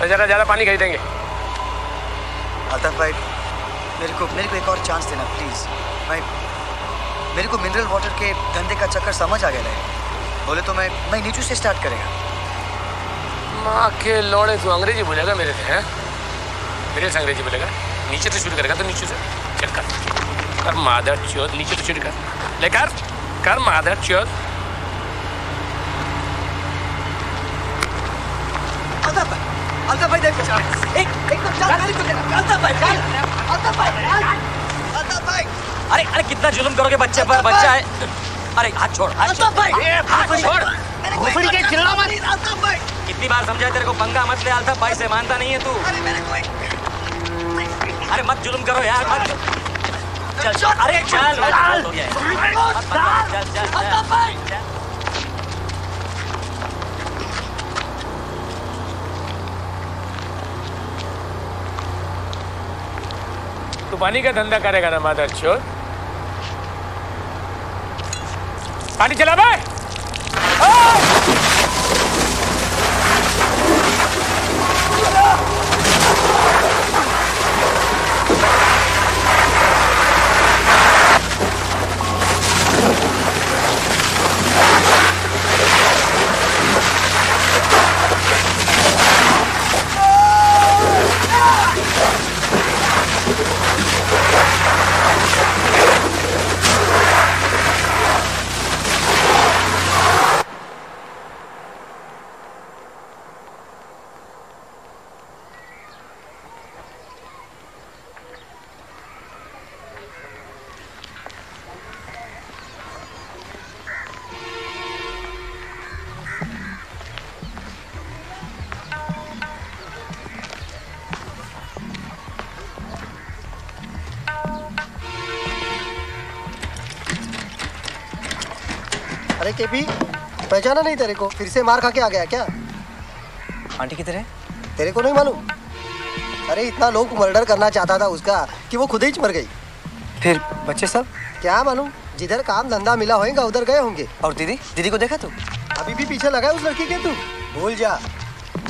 तो ज़्यादा ज़्यादा पानी खरीदेंगे। आदर भाई, मेरे को एक और चांस देना प्लीज। मैं मेरे को मिनरल वाटर के धंधे का चक्कर समझ आ गया है। बोले तो मैं नीचे से स्टार्ट करेगा। माँ के लौड़े तू अंग्रेजी बोलेगा मेरे से हैं? मेरे से अंग्रेजी बोलेगा? नीचे से शुरू करेगा तो नीचे से चल कर मादर चोद नीचे से शुरू कर लेकर कर मादर चोद। अल्ताफ भाई देखो अल्ताफ भाई अरे कितना जुल्म करोगे बच्चे पर बच्चा है। अरे हाथ छोड़ हाथ छोड़ घुफड़ी के चिल्ला मत। अल्ताफ भाई कितनी बार समझाया तेरे को पंगा मत ले। अल्ताफ भाई से मानता नहीं है तू। अरे मत जुल्म करो यार मत। चल अरे चल अल्ताफ भाई तो पानी का धंधा करेगा ना माधर चोर। पानी चला भाई। केपी, पहचाना नहीं तेरे को? फिर से मार खा के आ गया क्या? आंटी किधर है? तेरे को नहीं मालूम? अरे इतना लोग मर्डर करना चाहता था उसका कि वो खुद ही मर गई। फिर बच्चे सब? क्या मालूम, जिधर काम धंधा मिला होगा उधर गए होंगे। और दीदी? दीदी को देखा तू? अभी भी पीछे लगा है उस लड़की के। तू भूल जा,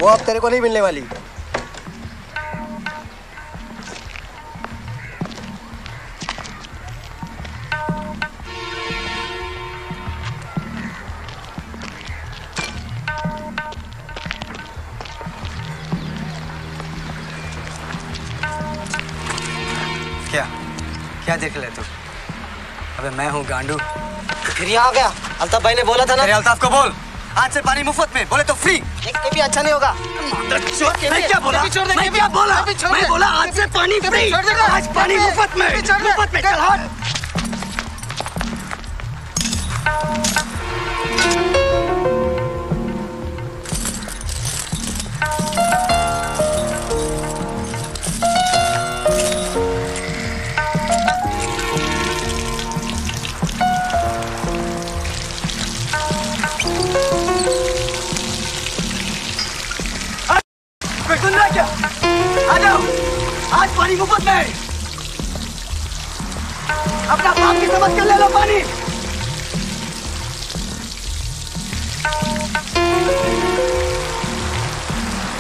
वो अब तेरे को नहीं मिलने वाली। देख ले तू। अबे मैं हूँ गांडू। फिर यहाँ आ गया। अल्ताफ भाई ने बोला था ना। अरे अल्ताफ को बोल आज से पानी मुफ्त में, बोले तो फ्री। के भी अच्छा नहीं होगा। मैं क्या बोला? मैं क्या बोला? मैं बोला आज से पानी फ्री। आज पानी मुफ्त में। मुफ्त में चल हट। मुफ्त में अपना बाप की समझ कर ले लो पानी।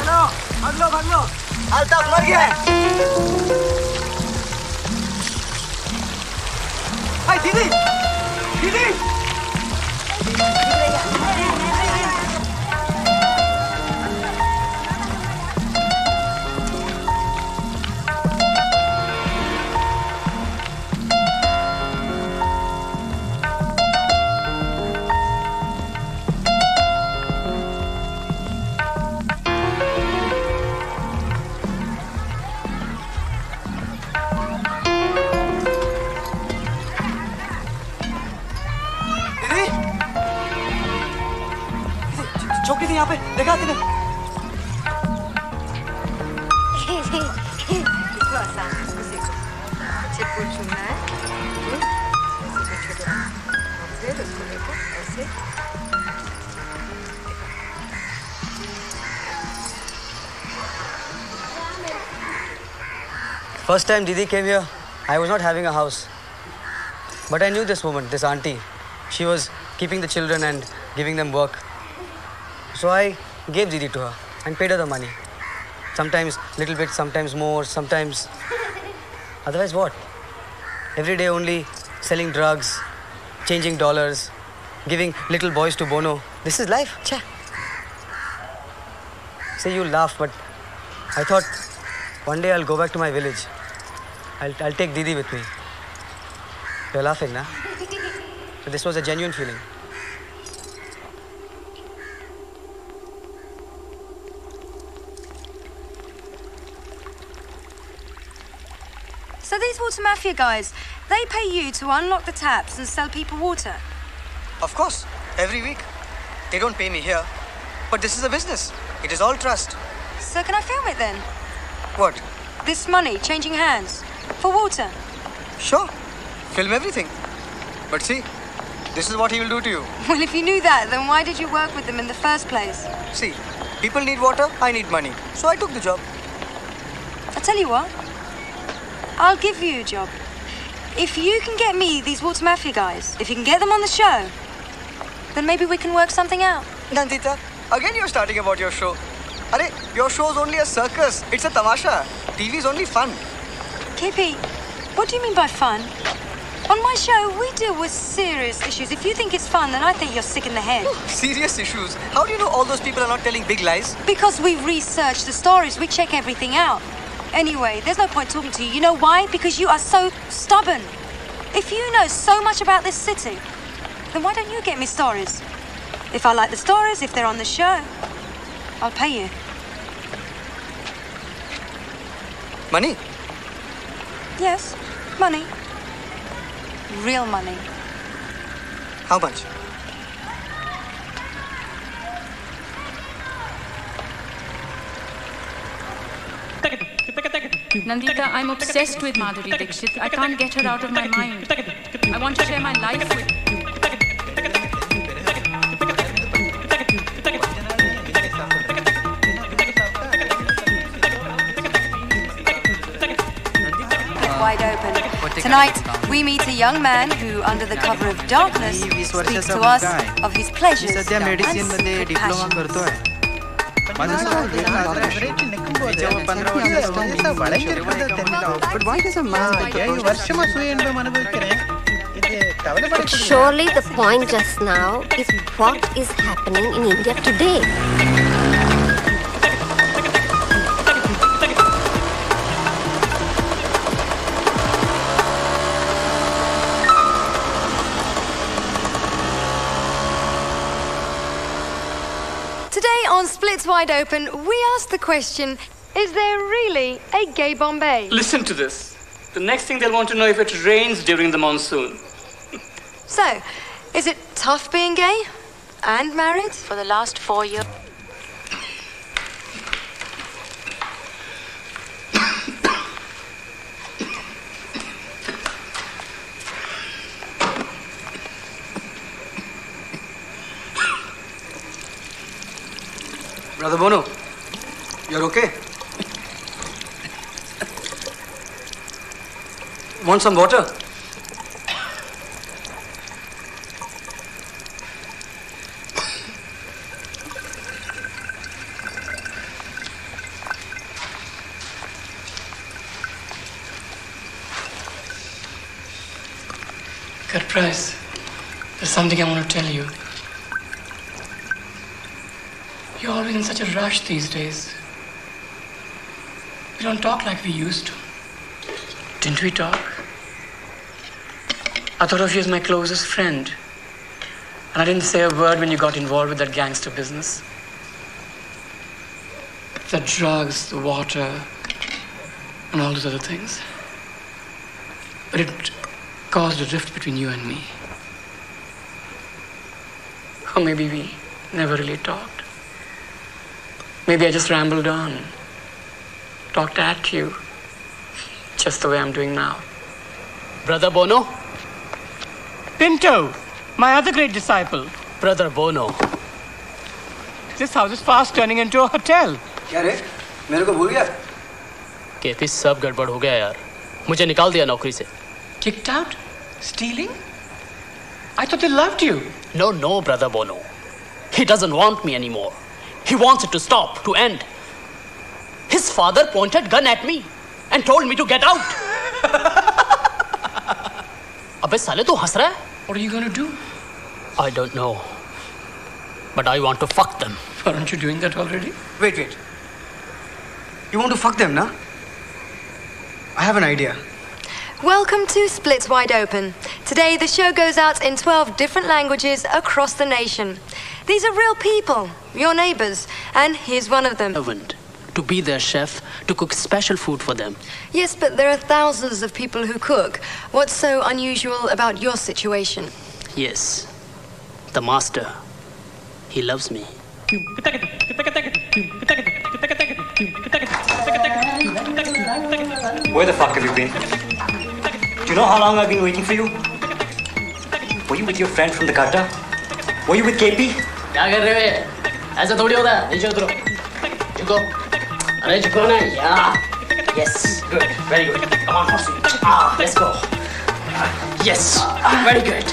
चलो भाग लो अल्ताफ मर गया है। हाय दीदी दीदी First time Didi came here, I was not having a house. But I knew this woman, this auntie. She was keeping the children and giving them work. So I gave Didi to her and paid her the money. Sometimes little bit, sometimes more, sometimes... Otherwise what? Every day only selling drugs, changing dollars, giving little boys to Bono. This is life. Cha. See, you laugh, but I thought one day I'll go back to my village. I'll take Didi with me. You're laughing, na? But this was a genuine feeling. So these water mafia guys, they pay you to unlock the taps and sell people water? Of course, every week. They don't pay me here. But this is a business. It is all trust. So can I film it then? What? This money changing hands for water. Sure. Film everything. But see, this is what he will do to you. Well, if you knew that, then why did you work with them in the first place? See, people need water, I need money. So I took the job. I tell you what. I'll give you a job. If you can get me these Water Mafia guys, if you can get them on the show, then maybe we can work something out. Nandita, again you're starting about your show. Arey, your show's only a circus. It's a tamasha. TV's only fun. KP, what do you mean by fun? On my show, we deal with serious issues. If you think it's fun, then I think you're sick in the head. Serious issues? How do you know all those people are not telling big lies? Because we research the stories. We check everything out. Anyway, there's no point talking to you. You know why? Because you are so stubborn. If you know so much about this city, then why don't you get me stories? If I like the stories, if they're on the show, I'll pay you. Money? Yes, money. Real money. How much? Nandita, I'm obsessed with Madhuri Dixit. I can't get her out of my mind. I want to share my life with you. Wide Open. Tonight, we meet a young man who, under the cover of darkness, speaks to us of his pleasures and secret passions. But why does a man? Surely the point just now is what is happening in India today. On Splits Wide Open, we asked the question, is there really a gay Bombay? Listen to this. The next thing they'll want to know if it rains during the monsoon. So, is it tough being gay and married? For the last 4 years... Brother Bono, you're okay? Want some water? Cut price. There's something I want to tell you. You're always in such a rush these days. We don't talk like we used to. Didn't we talk? I thought of you as my closest friend. And I didn't say a word when you got involved with that gangster business. The drugs, the water, and all those other things. But it caused a rift between you and me. Or maybe we never really talked. Maybe I just rambled on, talked at you, just the way I'm doing now. Brother Bono? Pinto, my other great disciple. Brother Bono. This house is fast turning into a hotel. What is it? I forgot. KP, sab gadbad ho gaya yaar. Mujhe nikal diya naukri se. Kicked out? Stealing? I thought they loved you. No, no, Brother Bono. He doesn't want me anymore. He wants it to stop, to end. His father pointed gun at me and told me to get out. Abbe Saleh, tu has raha hai? What are you going to do? I don't know. But I want to fuck them. Aren't you doing that already? Wait. You want to fuck them, na? I have an idea. Welcome to Split Wide Open. Today, the show goes out in 12 different languages across the nation. These are real people, your neighbors, and here's one of them. To be their chef, to cook special food for them. Yes, but there are thousands of people who cook. What's so unusual about your situation? Yes, the master. He loves me. Where the fuck have you been? Do you know how long I've been waiting for you? Were you with your friend from the Qatar? Were you with KP? What are you doing? You go. Yes. Good. Very good. Come on, Fosse. Ah, let's go. Yes. Very good.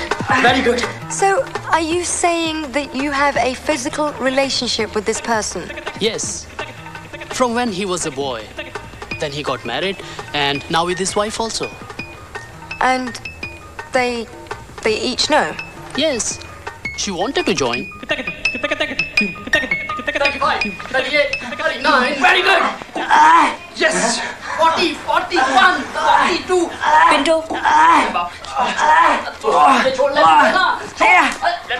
Very good. So, are you saying that you have a physical relationship with this person? Yes. From when he was a boy. Then he got married, and now with his wife also. And they each know? Yes. She wanted to join. 35, 38, 39. Very good. Yes. 40, 41, 42. Pinto.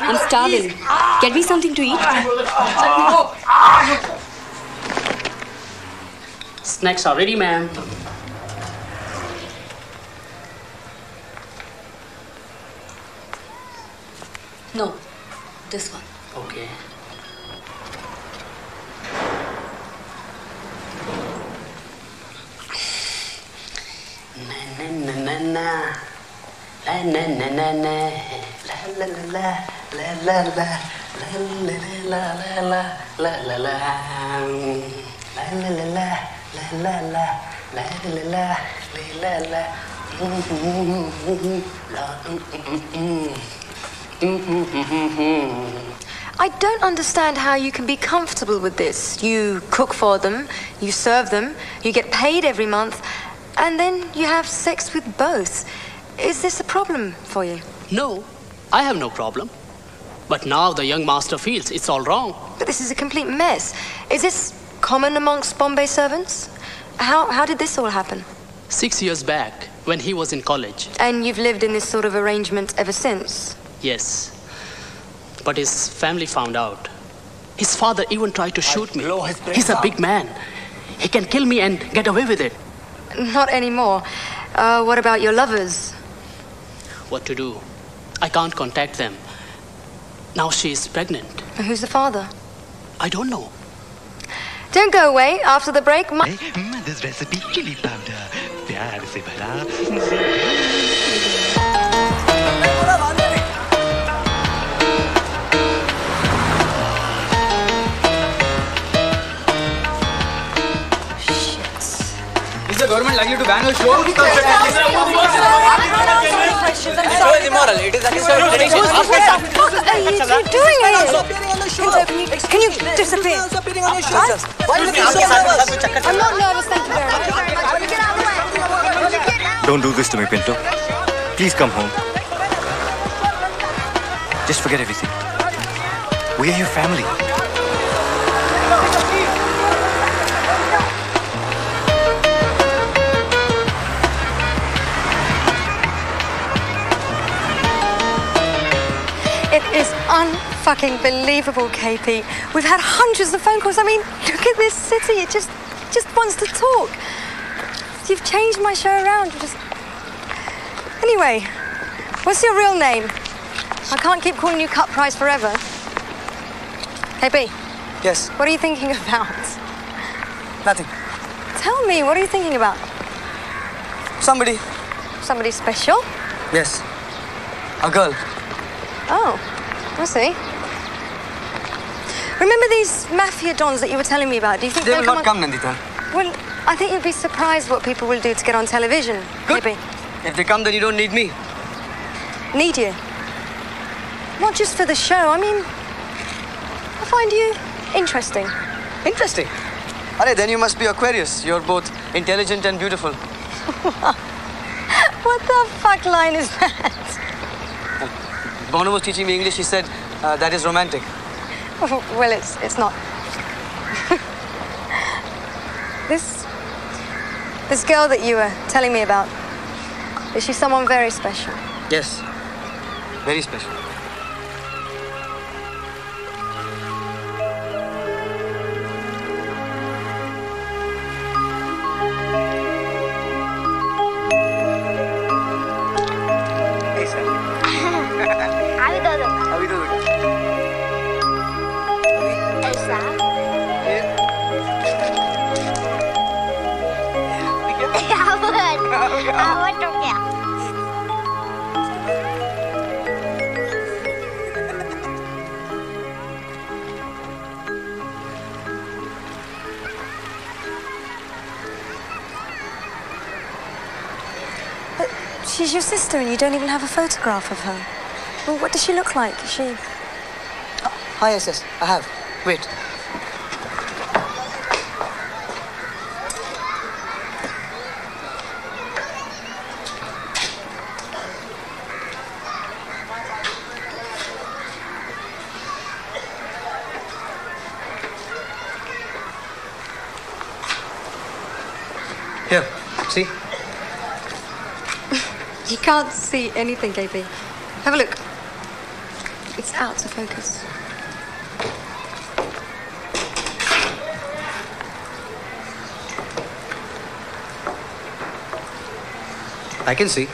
I'm starving. Get me something to eat. Snacks are ready, ma'am. No, this one. Okay. Na na na na na na na la la la la la la la la la la la I don't understand how you can be comfortable with this. You cook for them, you serve them, you get paid every month, and then you have sex with both. Is this a problem for you? No, I have no problem. But now the young master feels it's all wrong. But this is a complete mess. Is this common amongst Bombay servants? How did this all happen? 6 years back, when he was in college. And you've lived in this sort of arrangement ever since? Yes. But his family found out. His father even tried to shoot me. He's a big man. He can kill me and get away with it. Not anymore. What about your lovers? What to do? I can't contact them. Now she's pregnant. Who's the father? I don't know. Don't go away. After the break, this recipe chili powder. Pyar se bhara. The government likely to ban your show? It is immoral. It is against our traditions. What are you doing here? Can you disappear? I'm not nervous, thank you very much. Don't do this to me, Pinto. Please come home. Just forget everything. We are your family. It's unfucking believable, KP. We've had hundreds of phone calls. I mean, look at this city. It just wants to talk. You've changed my show around. Anyway, what's your real name? I can't keep calling you Cut Price forever. KP. Yes? What are you thinking about? Nothing. Tell me, what are you thinking about? Somebody. Somebody special? Yes. A girl. Oh. I see. Remember these mafia dons that you were telling me about? Do you think they will not come, Nandita? Well, I think you'd be surprised what people will do to get on television. Good. Maybe. If they come, then you don't need me. Need you? Not just for the show. I mean, I find you interesting. Interesting? Arey, then you must be Aquarius. You're both intelligent and beautiful. What the fuck line is that? Bono was teaching me English. He said, that is romantic. Well, it's not. This girl that you were telling me about, is she someone very special? Yes, very special. She's your sister and you don't even have a photograph of her. Well, what does she look like? Is she... Oh, yes, yes, I have. Wait. Here, see? You can't see anything, KP. Have a look. It's out of focus. I can see.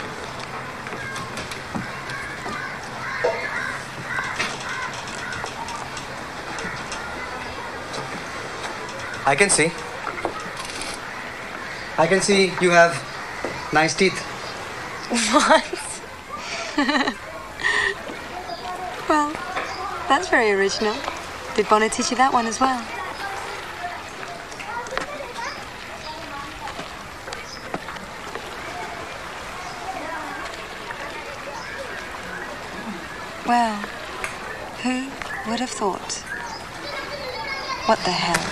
I can see. I can see you have nice teeth. What? Well, that's very original. Did Bono teach you that one as well? Well, who would have thought? What the hell?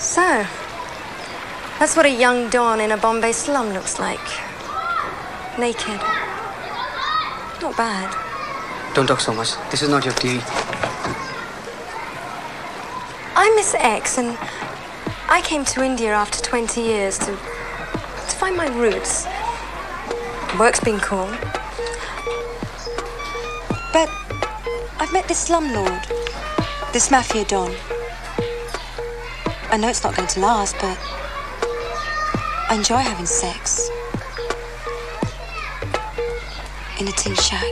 So, that's what a young dawn in a Bombay slum looks like. Naked. Not bad. Don't talk so much. This is not your TV. I'm Miss X and I came to India after 20 years to find my roots. Work's been cool. But I've met this slumlord, this mafia don. I know it's not going to last, but... I enjoy having sex in a tin shack.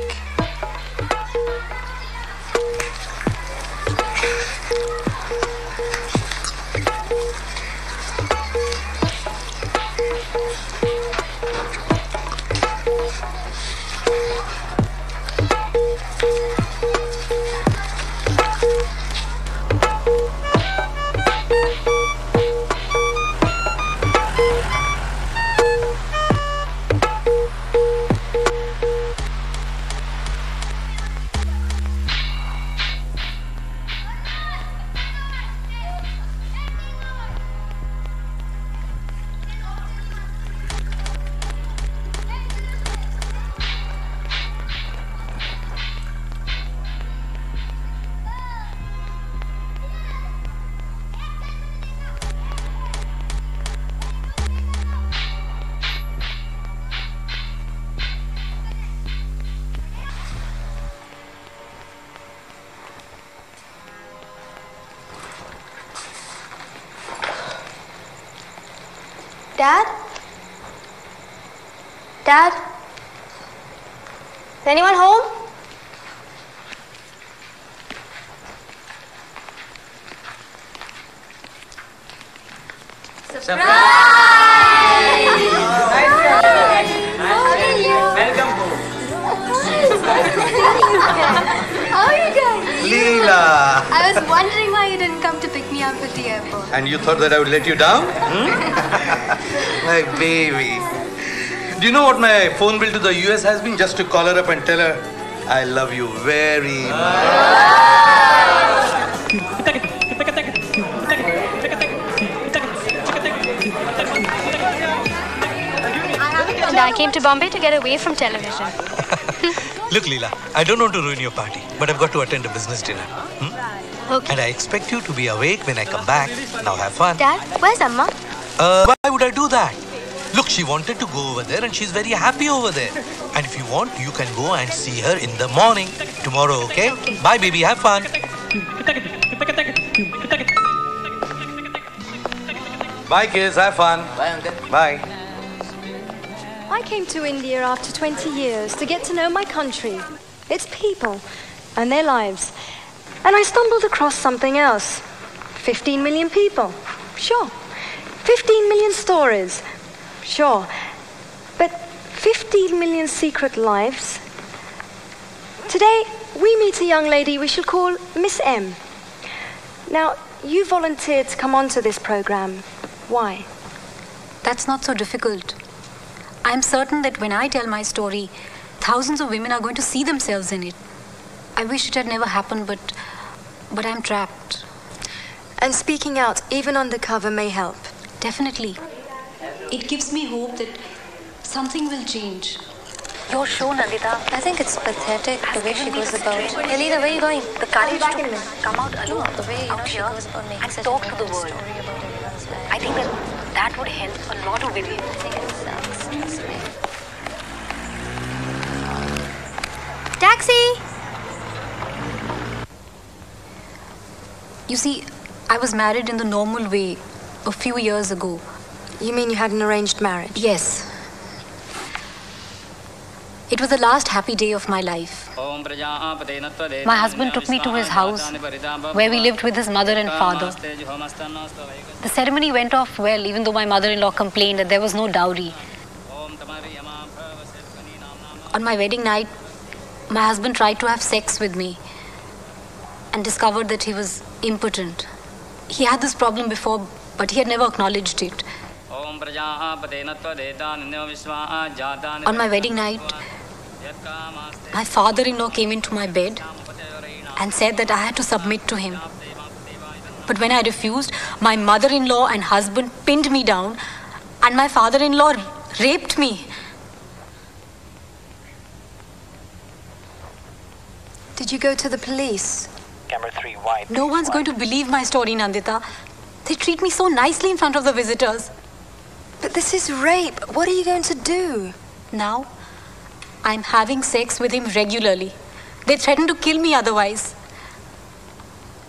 Dad? Dad? Is anyone home? Surprise! Surprise! How are you? Welcome home. How are you guys? Leela! I was wondering why you didn't come to pick me up at the airport. And you thought that I would let you down? My baby. Do you know what my phone bill to the US has been? Just to call her up and tell her, I love you very much. I came to Bombay to get away from television. Look, Leela, I don't want to ruin your party, but I've got to attend a business dinner. Okay. And I expect you to be awake when I come back. Now have fun. Dad, where's Amma? Why would I do that? Look, she wanted to go over there and she's very happy over there. And if you want, you can go and see her in the morning. Tomorrow, okay? Okay. Bye, baby. Have fun. Bye, kids. Have fun. Bye, uncle. Bye. I came to India after 20 years to get to know my country, its people, and their lives. And I stumbled across something else. 15 million people. Sure. 15 million stories, sure, but 15 million secret lives. Today, we meet a young lady we shall call Miss M. Now, you volunteered to come onto this program. Why? That's not so difficult. I'm certain that when I tell my story, thousands of women are going to see themselves in it. I wish it had never happened, but I'm trapped. And speaking out, even undercover, may help. Definitely. It gives me hope that something will change. Your show, Nandita. I think it's pathetic the way she goes about it. Leela, where are you going? The courage to come out alone. The way she goes about making such a talk to the world. I think that would help a lot of women. Taxi! You see, I was married in the normal way a few years ago. You mean you had an arranged marriage? Yes. It was the last happy day of my life. My husband took me to his house, where we lived with his mother and father. The ceremony went off well, even though my mother-in-law complained that there was no dowry. On my wedding night, my husband tried to have sex with me and discovered that he was impotent. He had this problem before, but he had never acknowledged it. On my wedding night, my father-in-law came into my bed and said that I had to submit to him. But when I refused, my mother-in-law and husband pinned me down and my father-in-law raped me. Did you go to the police? Camera 3 wide. No one's going to believe my story, Nandita. They treat me so nicely in front of the visitors. But this is rape. What are you going to do? Now, I'm having sex with him regularly. They threaten to kill me otherwise.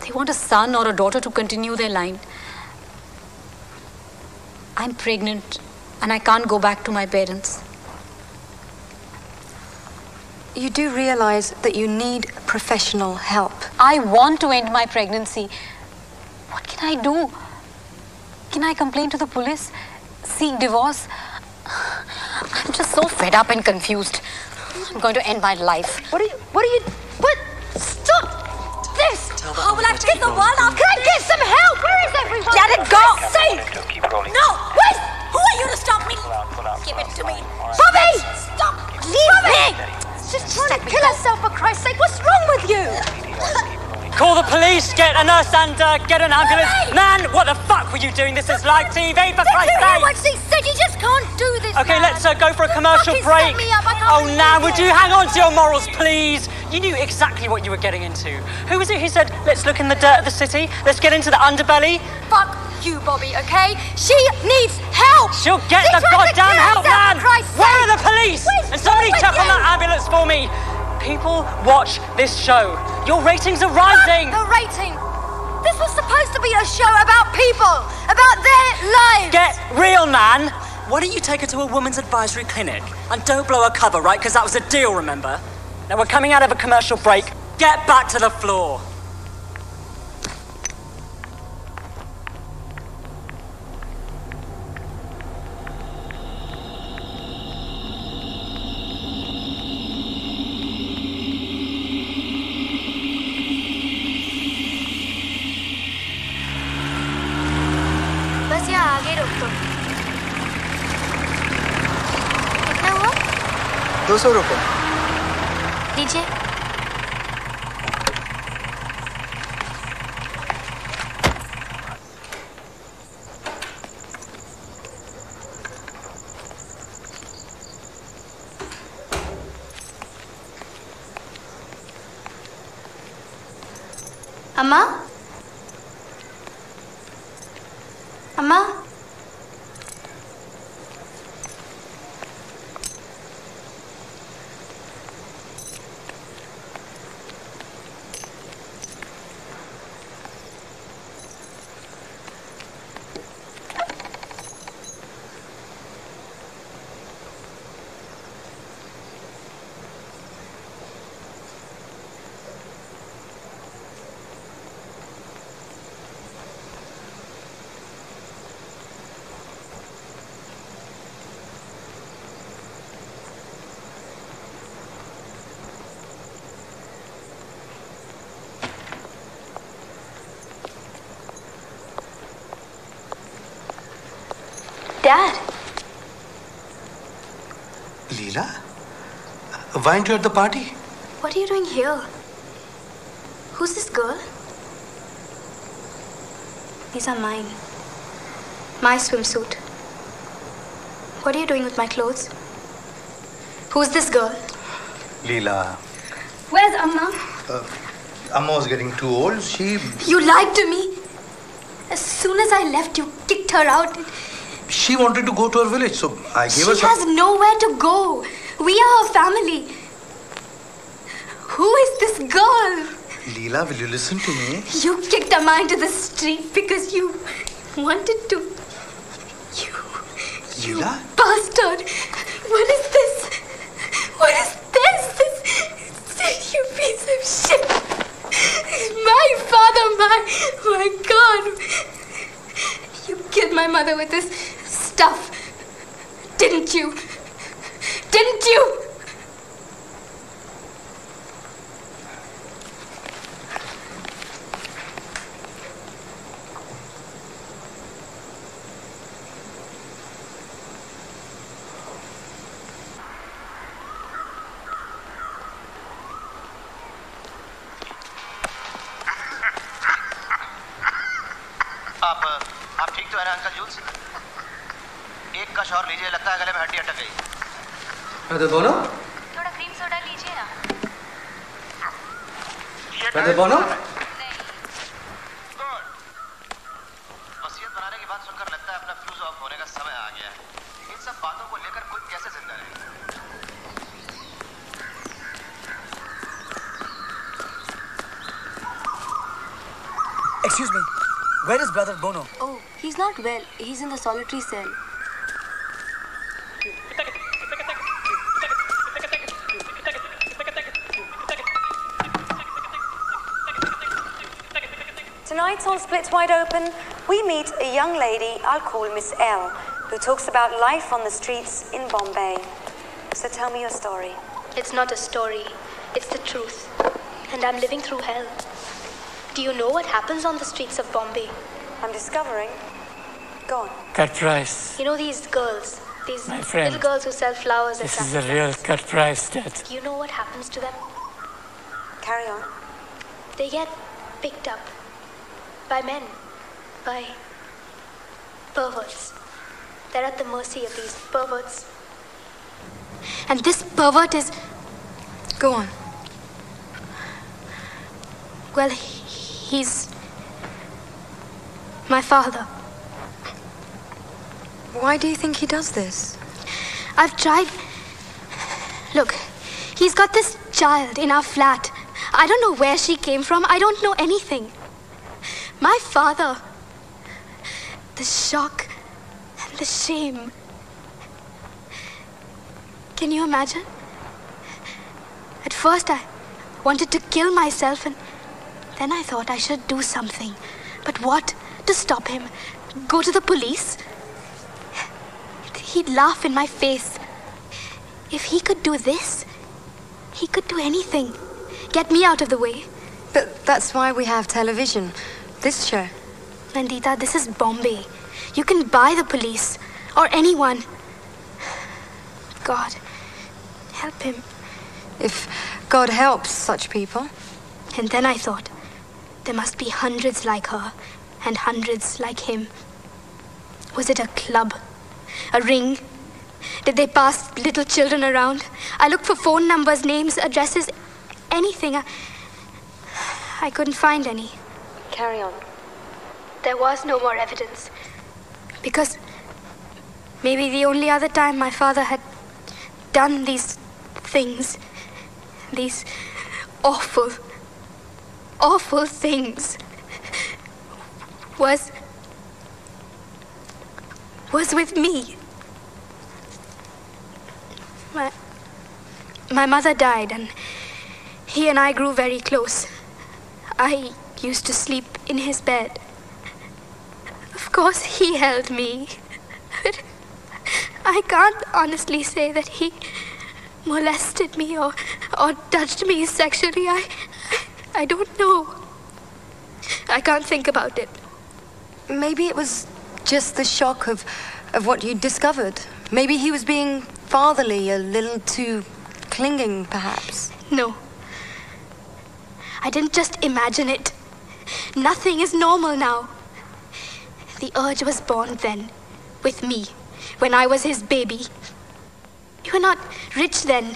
They want a son or a daughter to continue their line. I'm pregnant and I can't go back to my parents. You do realize that you need professional help. I want to end my pregnancy. What can I do? Can I complain to the police? Seek divorce? I'm just so fed up and confused. I'm going to end my life. What? Stop this! How will I get the world off? Can I get some help? Where is everyone? Let it go! Keep rolling. No! Wait! Who are you to stop me? Give it to me. Bobby! Stop! Leave Bobby! She's trying to kill herself, for Christ's sake. What's wrong with you? Call the police, get a nurse and get an ambulance. Man, what the fuck were you doing? This is live TV, for Christ's sake. What she said, you just can't do this, okay, man. Let's go for a commercial break. Oh, now, would you hang on to your morals, please? You knew exactly what you were getting into. Who was it who said, let's look in the dirt of the city, let's get into the underbelly? Fuck you, Bobby, okay? She needs help. She'll get the goddamn help, man. Where are the police? And somebody check on that ambulance for me. People watch this show. Your ratings are rising. The rating. This was supposed to be a show about people, about their lives. Get real, man. Why don't you take her to a woman's advisory clinic and don't blow her cover, right? Because that was a deal, remember? Now we're coming out of a commercial break. Get back to the floor. दीजिए। अम्मा, अम्मा Dad. Leela, why aren't you at the party? What are you doing here? Who's this girl? These are mine. My swimsuit. What are you doing with my clothes? Who's this girl? Leela. Where's Amma? Amma's getting too old. You lied to me. As soon as I left, you kicked her out. She wanted to go to her village, so I gave her... She has nowhere to go. We are her family. Who is this girl? Leela, will you listen to me? You kicked Amma into the street because you wanted to. You bastard! What is this? What is this? This you piece of shit! My father, my God! You killed my mother with this stuff, didn't you? Didn't you? Brother Bono? थोड़ा cream soda लीजिए ना। Brother Bono? नहीं। Good. वसीयत बनाने की बात सुनकर लगता है अपना फ्यूज ऑफ होने का समय आ गया है। इन सब बातों को लेकर खुद कैसे जिंदा रहे? Excuse me. Where is Brother Bono? Oh, he's not well. He's in the solitary cell. Tonight on Split Wide Open, we meet a young lady I'll call Miss L, who talks about life on the streets in Bombay. So tell me your story. It's not a story, it's the truth. And I'm living through hell. Do you know what happens on the streets of Bombay? I'm discovering. Go on. Cut price. You know these girls, these little girls who sell flowers and stuff. This is a real cut price, Dad. Do you know what happens to them? Carry on. They get picked up. By men, by perverts. They're at the mercy of these perverts. And this pervert is... Go on. Well, he's... my father. Why do you think he does this? I've tried... Look, he's got this child in our flat. I don't know where she came from. I don't know anything. My father, the shock and the shame. Can you imagine? At first I wanted to kill myself and then I thought I should do something. But what? To stop him? Go to the police? He'd laugh in my face. If he could do this, he could do anything. Get me out of the way. But that's why we have television. This show. Nandita, this is Bombay. You can buy the police or anyone. God, help him. If God helps such people. And then I thought, there must be hundreds like her and hundreds like him. Was it a club? A ring? Did they pass little children around? I looked for phone numbers, names, addresses, anything. I couldn't find any. Carry on. There was no more evidence. Because maybe the only other time my father had done these things, these awful, awful things, was with me. My mother died and he and I grew very close. I used to sleep in his bed. Of course he held me, but I can't honestly say that he molested me or touched me sexually. I don't know. I can't think about it. Maybe it was just the shock of of what you discovered. Maybe he was being fatherly, a little too clinging, perhaps. No. I didn't just imagine it. Nothing is normal now. The urge was born then, with me, when I was his baby. You were not rich then.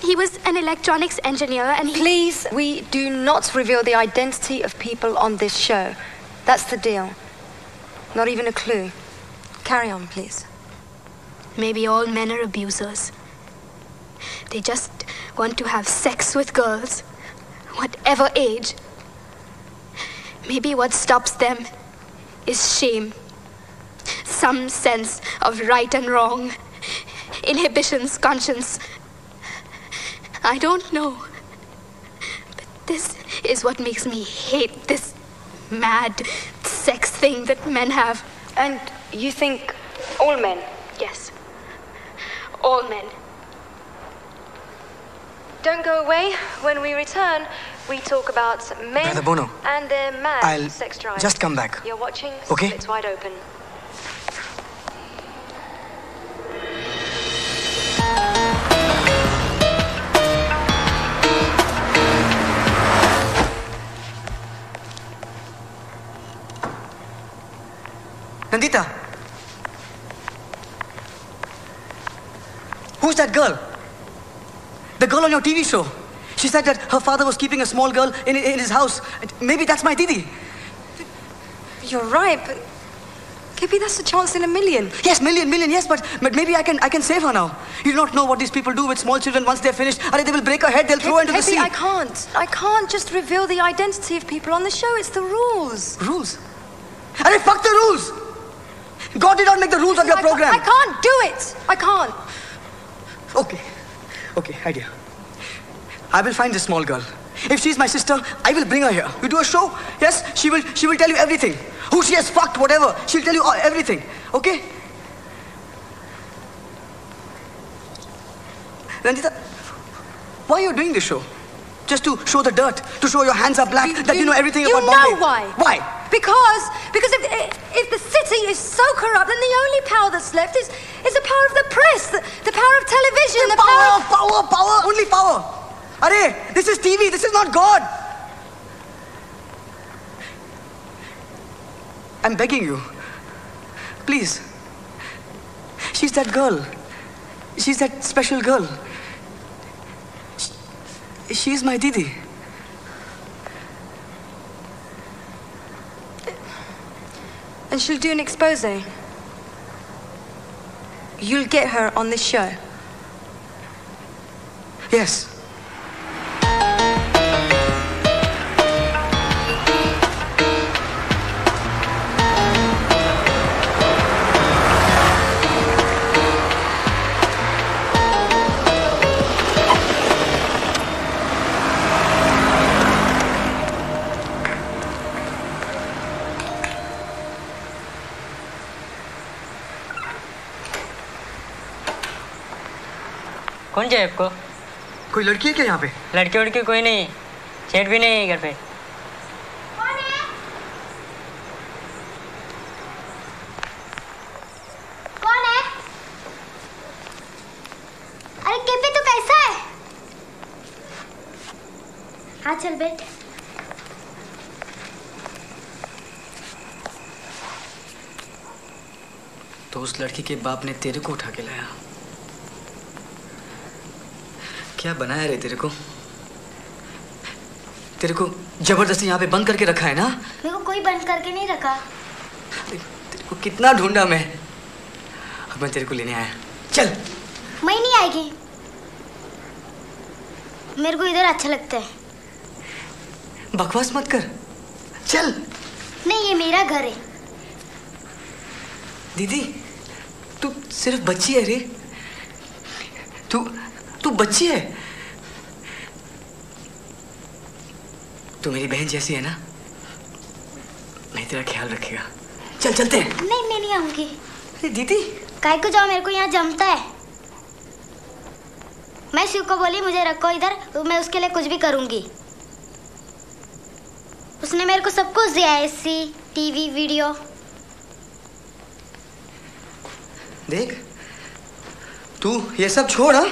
He was an electronics engineer and he... Please, we do not reveal the identity of people on this show. That's the deal. Not even a clue. Carry on, please. Maybe all men are abusers. They just want to have sex with girls, whatever age. Maybe what stops them is shame. Some sense of right and wrong. Inhibitions, conscience. I don't know. But this is what makes me hate this mad sex thing that men have. And you think all men? Yes. All men. Don't go away. When we return, we talk about men and their mad sex drive. I'll just come back. You're watching Split Wide Open. Nandita! Who's that girl? The girl on your TV show. She said that her father was keeping a small girl in his house. Maybe that's my Didi. You're right, but KP, that's a chance in a million. Yes, million, yes, but maybe I can save her now. You don't know what these people do with small children once they're finished. They will break her head, they'll throw her into the sea. I can't just reveal the identity of people on the show. It's the rules. Rules? Fuck the rules! God did not make the rules of your program. I can't do it. I can't. Okay, idea. I will find this small girl. If she's my sister, I will bring her here. You do a show, yes? She will tell you everything. Who she has fucked, whatever. She'll tell you all, everything. Okay? Nandita, why are you doing this show? Just to show the dirt, to show your hands are black, that you know everything about Bombay. You know why. Why? Because if the city is so corrupt, then the only power that's left is the power of the press, the power of television, the power... Power, only power. Arey, this is TV, this is not God. I'm begging you, please. She's that girl. She's that special girl. She's my Didi. And she'll do an exposé. You'll get her on this show. Yes. कौन चाहिए आपको? कोई लड़की है क्या यहाँ पे? लड़की वड़की कोई नहीं, सेठ भी नहीं है घर पे। कौन है? कौन है? अरे केपी तू कैसा है? हाँ चल बैठ। तो उस लड़की के बाप ने तेरे को उठा के लाया। क्या बनाया रे तेरे को जबरदस्ती यहाँ पे बंद करके रखा है ना? मेरे को कोई बंद करके नहीं रखा। तेरे को कितना ढूंढा मैं। अब मैं तेरे को लेने आया। चल। मैं नहीं आएगी। मेरे को इधर अच्छा लगता है। बकवास मत कर। चल। नहीं ये मेरा घर है। दीदी, तू सिर्फ बच्ची है रे। तू बच्ची है। तू मेरी बहन जैसी है ना। मैं तेरा ख्याल रखेगा। चल चलते हैं। नहीं मैं नहीं आऊंगी। दीदी काय को जाओ, मेरे को यहाँ जमता है। मैं शिव को बोली मुझे रखो इधर, मैं उसके लिए कुछ भी करूंगी। उसने मेरे को सब कुछ दिया है, एसी टीवी वीडियो। देख तू ये सब छोड़। हाँ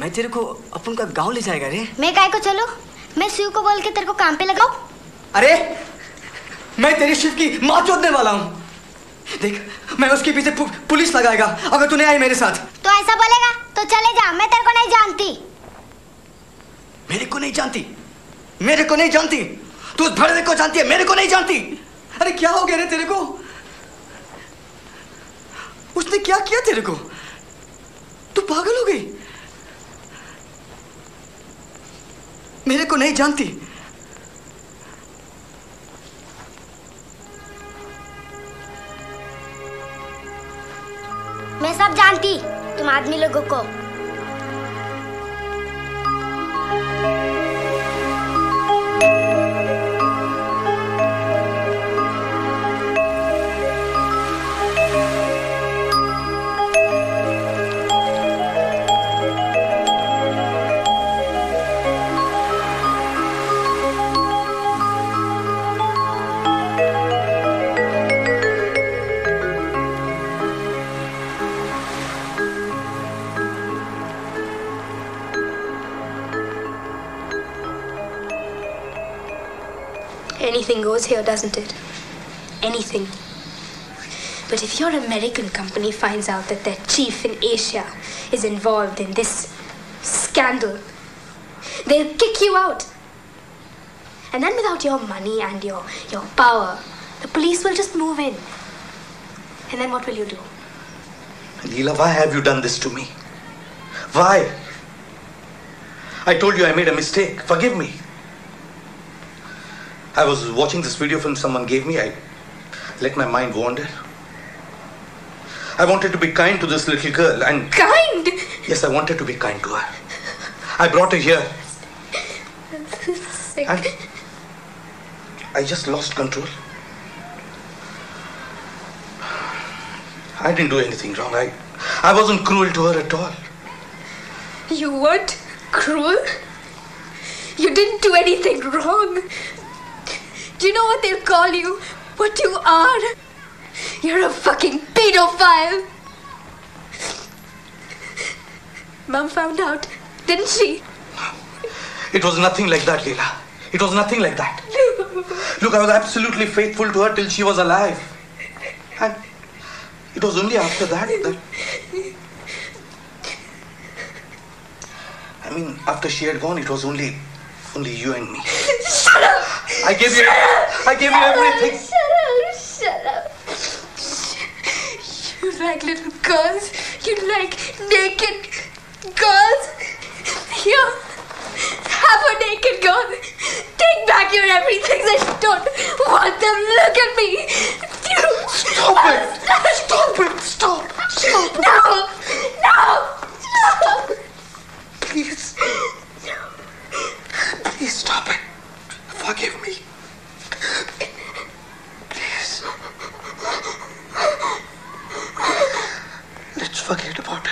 मैं तेरे को अपन का गांव ले जाएगा रे। मैं काय को चलू? मैं शिव को बोल के तेरे को काम पे लगाऊं। अरे मैं तेरी शिव की माँ चोदने वाला हूँ। देख मैं उसके पीछे पुलिस लगाएगा अगर तूने आई मेरे साथ। तो ऐसा बोलेगा तो चले जा। मैं तेरे को नहीं जानती। मेरे को नहीं जानती? मेरे को नहीं जानती? तू उस भड़वे को जानती है, मेरे को नहीं जानती। अरे क्या हो गया रे तेरे को? उसने क्या किया तेरे को? तू पागल हो गई? मेरे को नहीं जानती? मैं सब जानती तुम आदमी लोगों को। Anything goes here, doesn't it? Anything. But if your American company finds out that their chief in Asia is involved in this scandal, they'll kick you out. And then without your money and your power, the police will just move in. And then what will you do? Leela, why have you done this to me? Why? I told you I made a mistake. Forgive me. I was watching this video film someone gave me. I let my mind wander. I wanted to be kind to this little girl and... Kind? Yes, I wanted to be kind to her. I brought her here. Sick. And I just lost control. I didn't do anything wrong. I wasn't cruel to her at all. You weren't cruel? You didn't do anything wrong. Do you know what they'll call you? What you are? You're a fucking pedophile! Mom found out, didn't she? It was nothing like that, Leela. It was nothing like that. Look, I was absolutely faithful to her till she was alive. And it was only after that... I mean, after she had gone, it was only you and me. Shut up! I gave you everything. Shut up. You like little girls. You like naked girls. Here, have a naked girl. Take back your everything. I don't want them. Look at me. Stop it. No. Please. Please stop it. Forgive me. Please. Let's forget about it.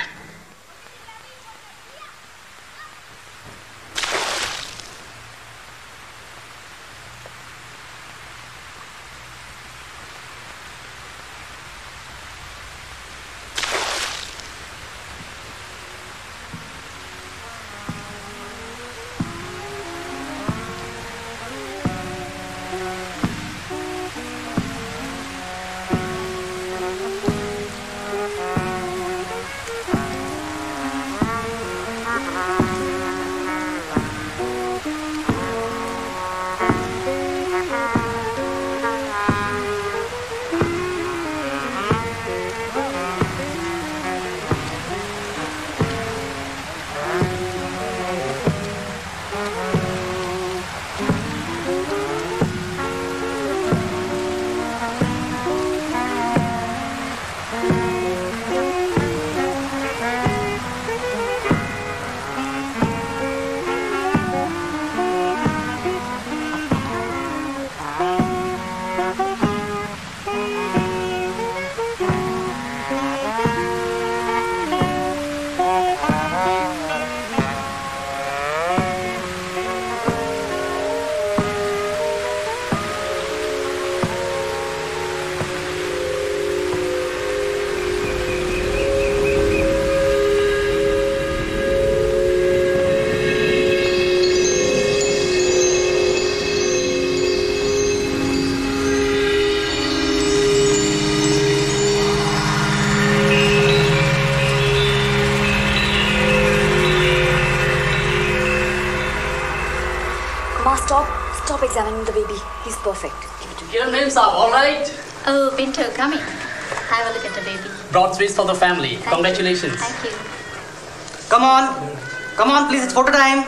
examining the baby. He's perfect. Give it to me. Your names are all right. Oh, Pinto, come in. Have a look at the baby. Brought sweets for the family. Congratulations. Thank you. Come on. Come on, please. It's photo time.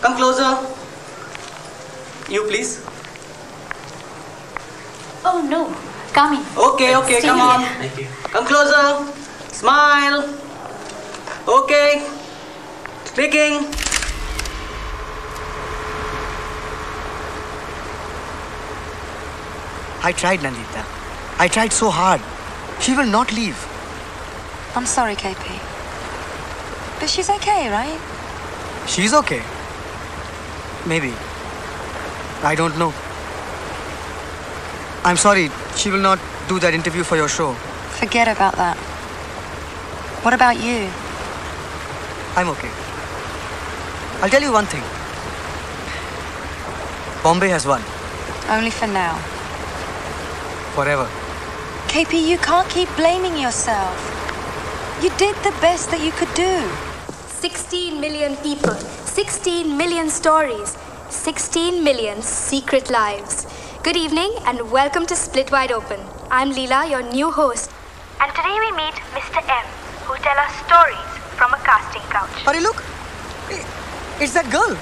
Come closer. You, please. Oh, no. Come in. Okay, okay. Come on. Thank you. Come closer. Smile. Okay. Clicking. I tried, Nandita. I tried so hard. She will not leave. I'm sorry, KP. But she's okay, right? She's okay. Maybe. I don't know. I'm sorry. She will not do that interview for your show. Forget about that. What about you? I'm okay. I'll tell you one thing. Bombay has won. Only for now. Forever. KP, you can't keep blaming yourself. You did the best that you could do. 16 million people, 16 million stories, 16 million secret lives. Good evening and welcome to Split Wide Open. I'm Leela, your new host. And today we meet Mr. M, who tells us stories from a casting couch. Hurry, look. It's that girl.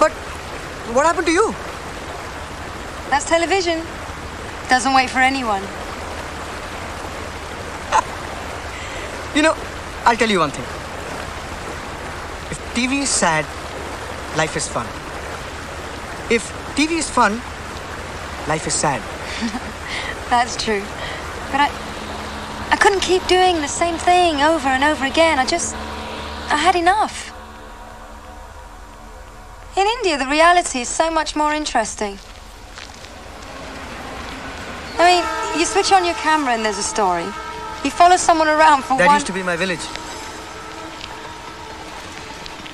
But what happened to you? That's television. Doesn't wait for anyone. You know, I'll tell you one thing. If TV is sad, life is fun. If TV is fun, life is sad. That's true. But I couldn't keep doing the same thing over and over again. I had enough. In India, the reality is so much more interesting. I mean, you switch on your camera and there's a story. You follow someone around for one... That used to be my village.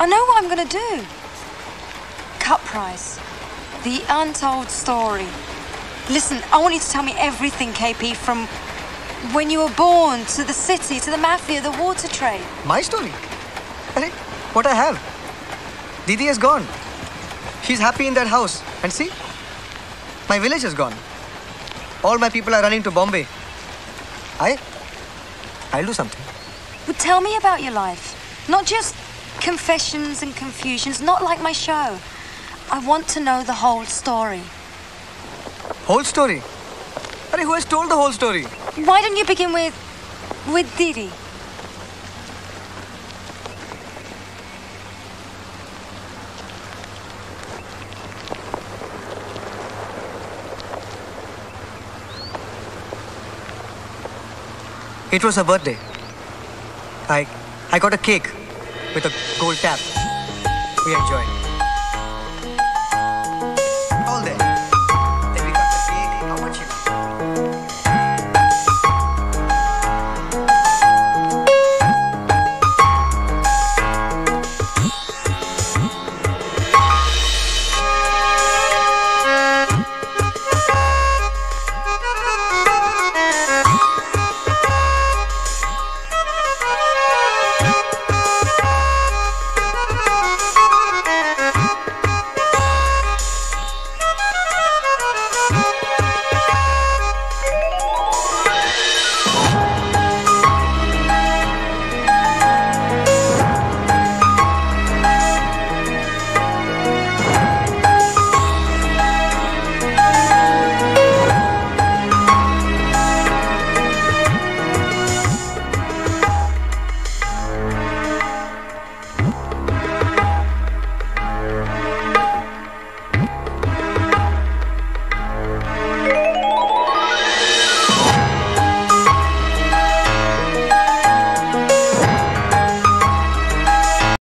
I know what I'm going to do. Cut price. The untold story. Listen, I want you to tell me everything, KP, from when you were born, to the city, to the mafia, the water trade. My story? What I have. Didi is gone. She's happy in that house. And see? My village is gone. All my people are running to Bombay. I'll do something. Well, tell me about your life. Not just confessions and confusions, not like my show. I want to know the whole story. Whole story? But who has told the whole story? Why don't you begin with Didi? It was her birthday. I got a cake with a gold tap. We enjoyed.